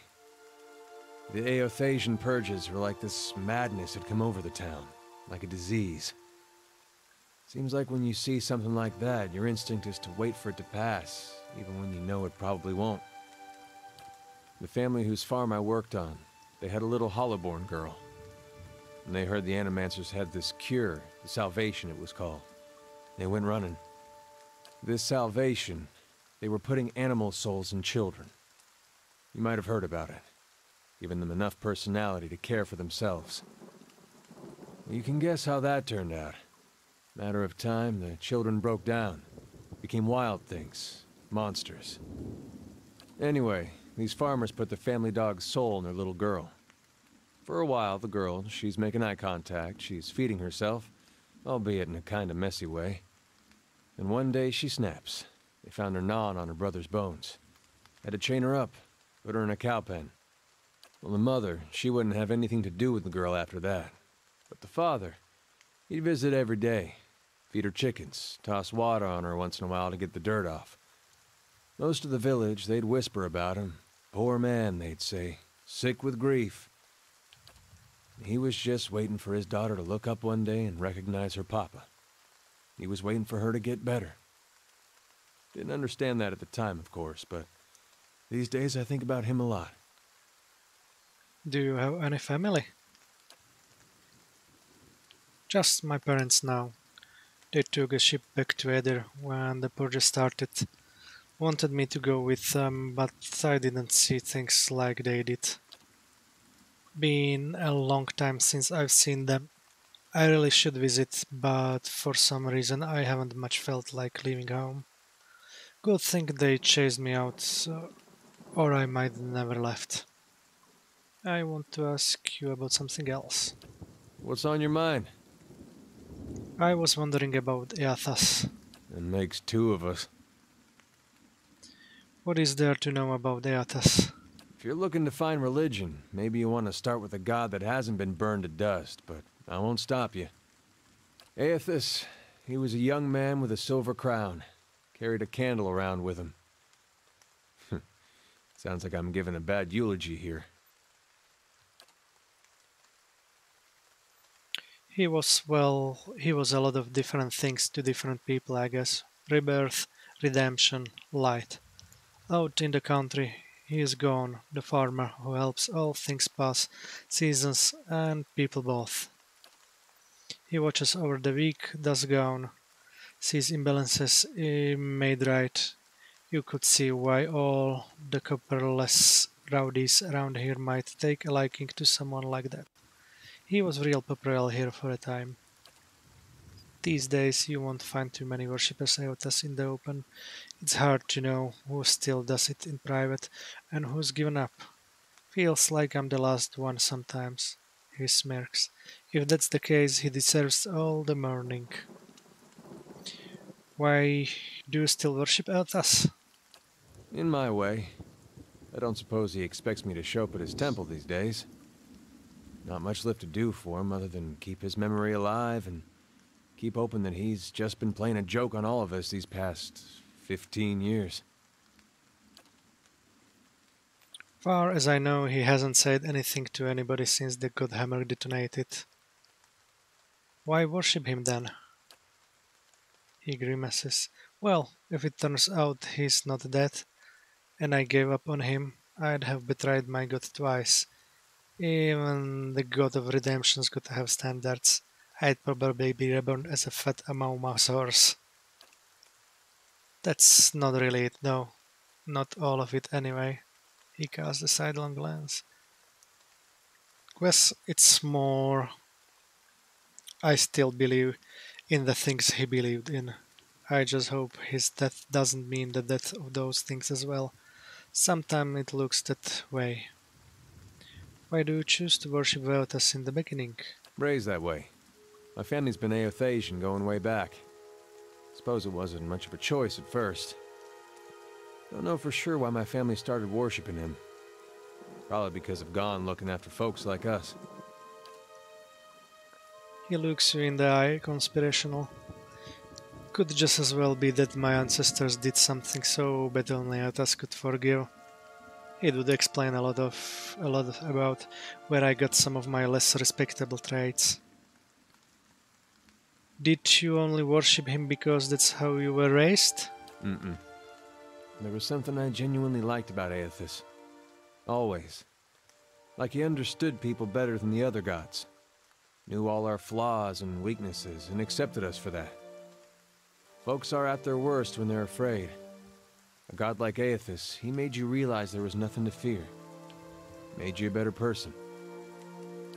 The Eothasian purges were like this madness had come over the town, like a disease. Seems like when you see something like that, your instinct is to wait for it to pass, even when you know it probably won't. The family whose farm I worked on, they had a little Hollowborn girl. And they heard the Animancers had this cure, the salvation it was called. They went running. This salvation, they were putting animal souls in children. You might have heard about it. Giving them enough personality to care for themselves. You can guess how that turned out. Matter of time, the children broke down. Became wild things. Monsters. Anyway, these farmers put the family dog's soul in their little girl. For a while, the girl, she's making eye contact, she's feeding herself, albeit in a kind of messy way. And one day she snaps. They found her gnawing on her brother's bones. Had to chain her up, put her in a cow pen. Well, the mother, she wouldn't have anything to do with the girl after that. But the father, he'd visit every day, feed her chickens, toss water on her once in a while to get the dirt off. Most of the village, they'd whisper about him. Poor man, they'd say, sick with grief. He was just waiting for his daughter to look up one day and recognize her papa. He was waiting for her to get better. Didn't understand that at the time, of course, but these days I think about him a lot. Do you have any family? Just my parents now. They took a ship back to Aedyr when the purge started. Wanted me to go with them, but I didn't see things like they did. Been a long time since I've seen them. I really should visit, but for some reason I haven't much felt like leaving home. Good thing they chased me out, so, or I might never left. I want to ask you about something else. What's on your mind? I was wondering about Eothas. It makes two of us. What is there to know about Eothas? If you're looking to find religion, maybe you want to start with a god that hasn't been burned to dust, but I won't stop you. Eothas, he was a young man with a silver crown. Carried a candle around with him. Sounds like I'm giving a bad eulogy here. He was, well, he was a lot of different things to different people, I guess. Rebirth, redemption, light. Out in the country, he is gone, the farmer who helps all things pass, seasons and people both. He watches over the weak, does gone, sees imbalances made right. You could see why all the copperless rowdies around here might take a liking to someone like that. He was real popular here for a time. These days you won't find too many worshippers Eothas in the open. It's hard to know who still does it in private and who's given up. Feels like I'm the last one sometimes, he smirks. If that's the case, he deserves all the mourning. Why do you still worship Eothas? In my way. I don't suppose he expects me to show up at his temple these days. Not much left to do for him other than keep his memory alive and keep hoping that he's just been playing a joke on all of us these past fifteen years. Far as I know, he hasn't said anything to anybody since the God Hammer detonated. Why worship him then? He grimaces. Well, if it turns out he's not dead, and I gave up on him, I'd have betrayed my God twice. Even the god of redemption's got to have standards. I'd probably be reborn as a fat amaumasaurus. That's not really it, though. Not all of it, anyway. He casts a sidelong glance. Guess it's more... I still believe in the things he believed in. I just hope his death doesn't mean the death of those things as well. Sometimes it looks that way. Why do you choose to worship Eothas in the beginning? Raised that way. My family's been Eothasian going way back. Suppose it wasn't much of a choice at first. Don't know for sure why my family started worshiping him. Probably because of Gon looking after folks like us. He looks you in the eye, conspirational. Could just as well be that my ancestors did something so bad only Eothas could forgive. It would explain a lot of, a lot about where I got some of my less respectable traits. Did you only worship him because that's how you were raised? Mm-mm. There was something I genuinely liked about Eothas. Always. Like he understood people better than the other gods. Knew all our flaws and weaknesses and accepted us for that. Folks are at their worst when they're afraid. A god like Eothas, he made you realize there was nothing to fear. Made you a better person.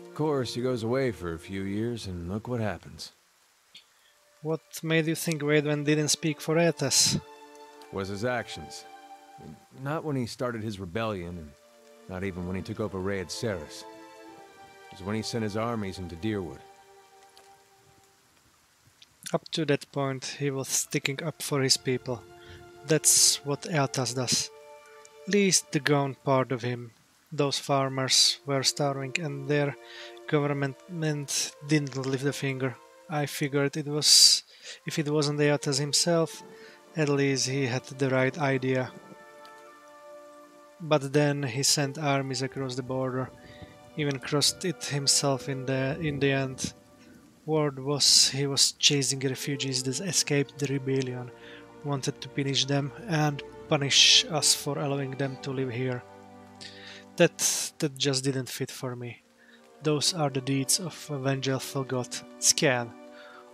Of course, he goes away for a few years, and look what happens. What made you think Waidwen didn't speak for Eothas? Was his actions. Not when he started his rebellion, and not even when he took over Raed Seras. It was when he sent his armies into Deerwood. Up to that point, he was sticking up for his people. That's what Eothas does. At least the gone part of him. Those farmers were starving and their government didn't lift a finger. I figured it was, if it wasn't Eothas himself, at least he had the right idea. But then he sent armies across the border, even crossed it himself in the, in the end. Word was he was chasing refugees that escaped the rebellion. Wanted to punish them and punish us for allowing them to live here. That that just didn't fit for me. Those are the deeds of a vengeful god, Scan,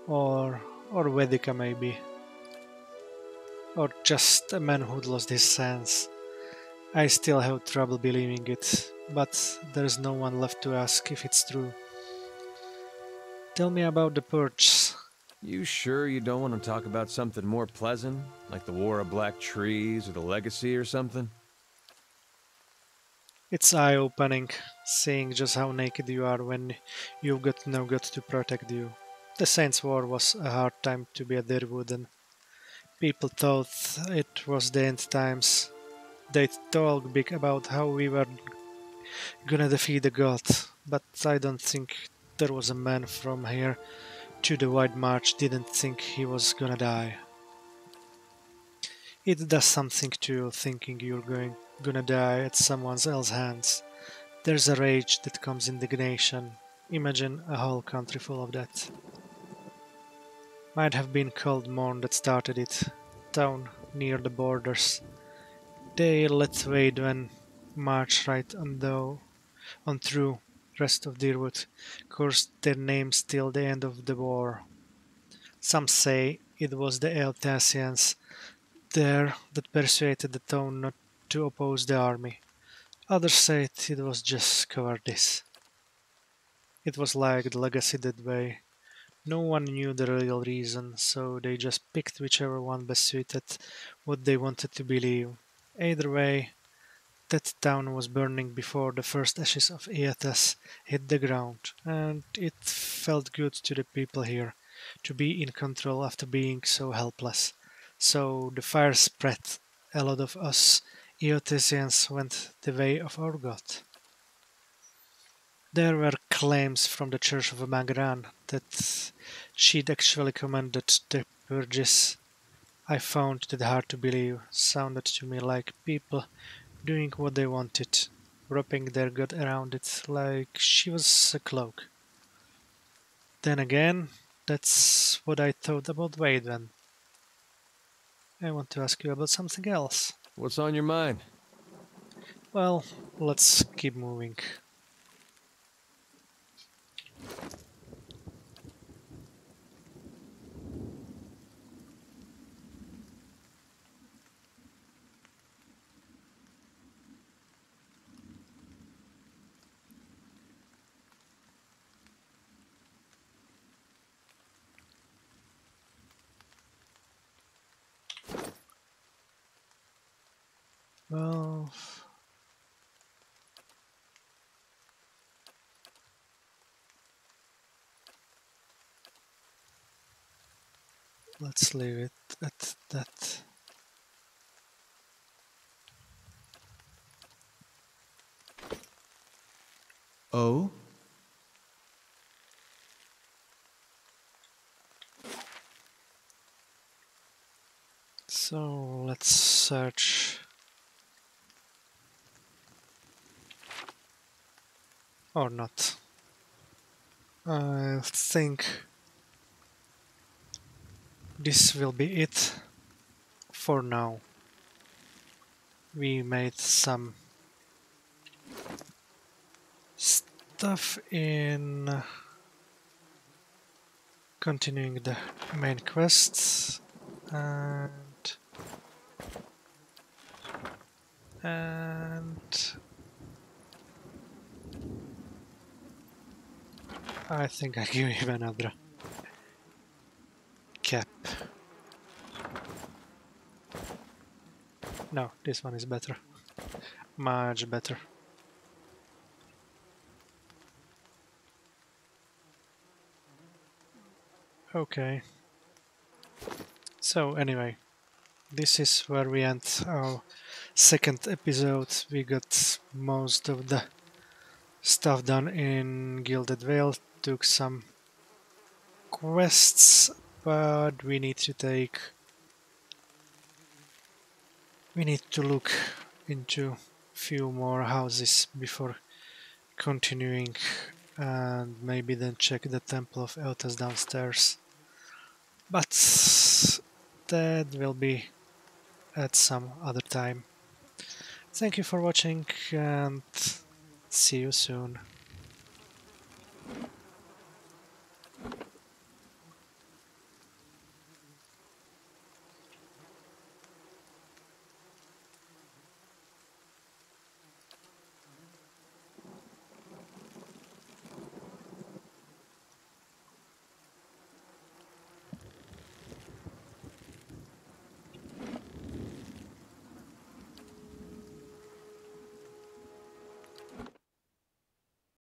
or or Vedika maybe, or just a man who'd lost his sense. I still have trouble believing it, but there's no one left to ask if it's true. Tell me about the perch. You sure you don't want to talk about something more pleasant? Like the War of Black Trees or the Legacy or something? It's eye-opening, seeing just how naked you are when you've got no god to protect you. The Saints War was a hard time to be a Deerwood, and people thought it was the end times. They talk big about how we were gonna defeat the god, but I don't think there was a man from here to the White March didn't think he was gonna die. It does something to you thinking you're going gonna die at someone else's hands. There's a rage that comes indignation. Imagine a whole country full of that. Might have been Cold Morn that started it. Town near the borders. They let Waidwen march right on though on through rest of Deerwood, cursed their names till the end of the war. Some say it was the Eothasians there that persuaded the town not to oppose the army. Others said it was just cowardice. It was like the Legacy that way. No one knew the real reason, so they just picked whichever one best suited what they wanted to believe. Either way, that town was burning before the first ashes of Eothas hit the ground, and it felt good to the people here to be in control after being so helpless. So the fire spread. A lot of us Eothasians went the way of our god. There were claims from the Church of Magran that she'd actually commanded the purges. I found that hard to believe. Sounded to me like people doing what they wanted, wrapping their gut around it like she was a cloak. Then again, that's what I thought about Vaidwen. I want to ask you about something else. What's on your mind? Well, let's keep moving. Well, let's leave it at that. Oh? So let's search. Or not. I think this will be it for now. We made some stuff in continuing the main quests, and and I think I'll give him another cap. No, this one is better. Much better. Okay. So anyway, this is where we end our second episode. We got most of the stuff done in Gilded Vale. Took some quests, but we need to take we need to look into few more houses before continuing, and maybe then check the Temple of Eothas downstairs, but that will be at some other time. Thank you for watching and see you soon.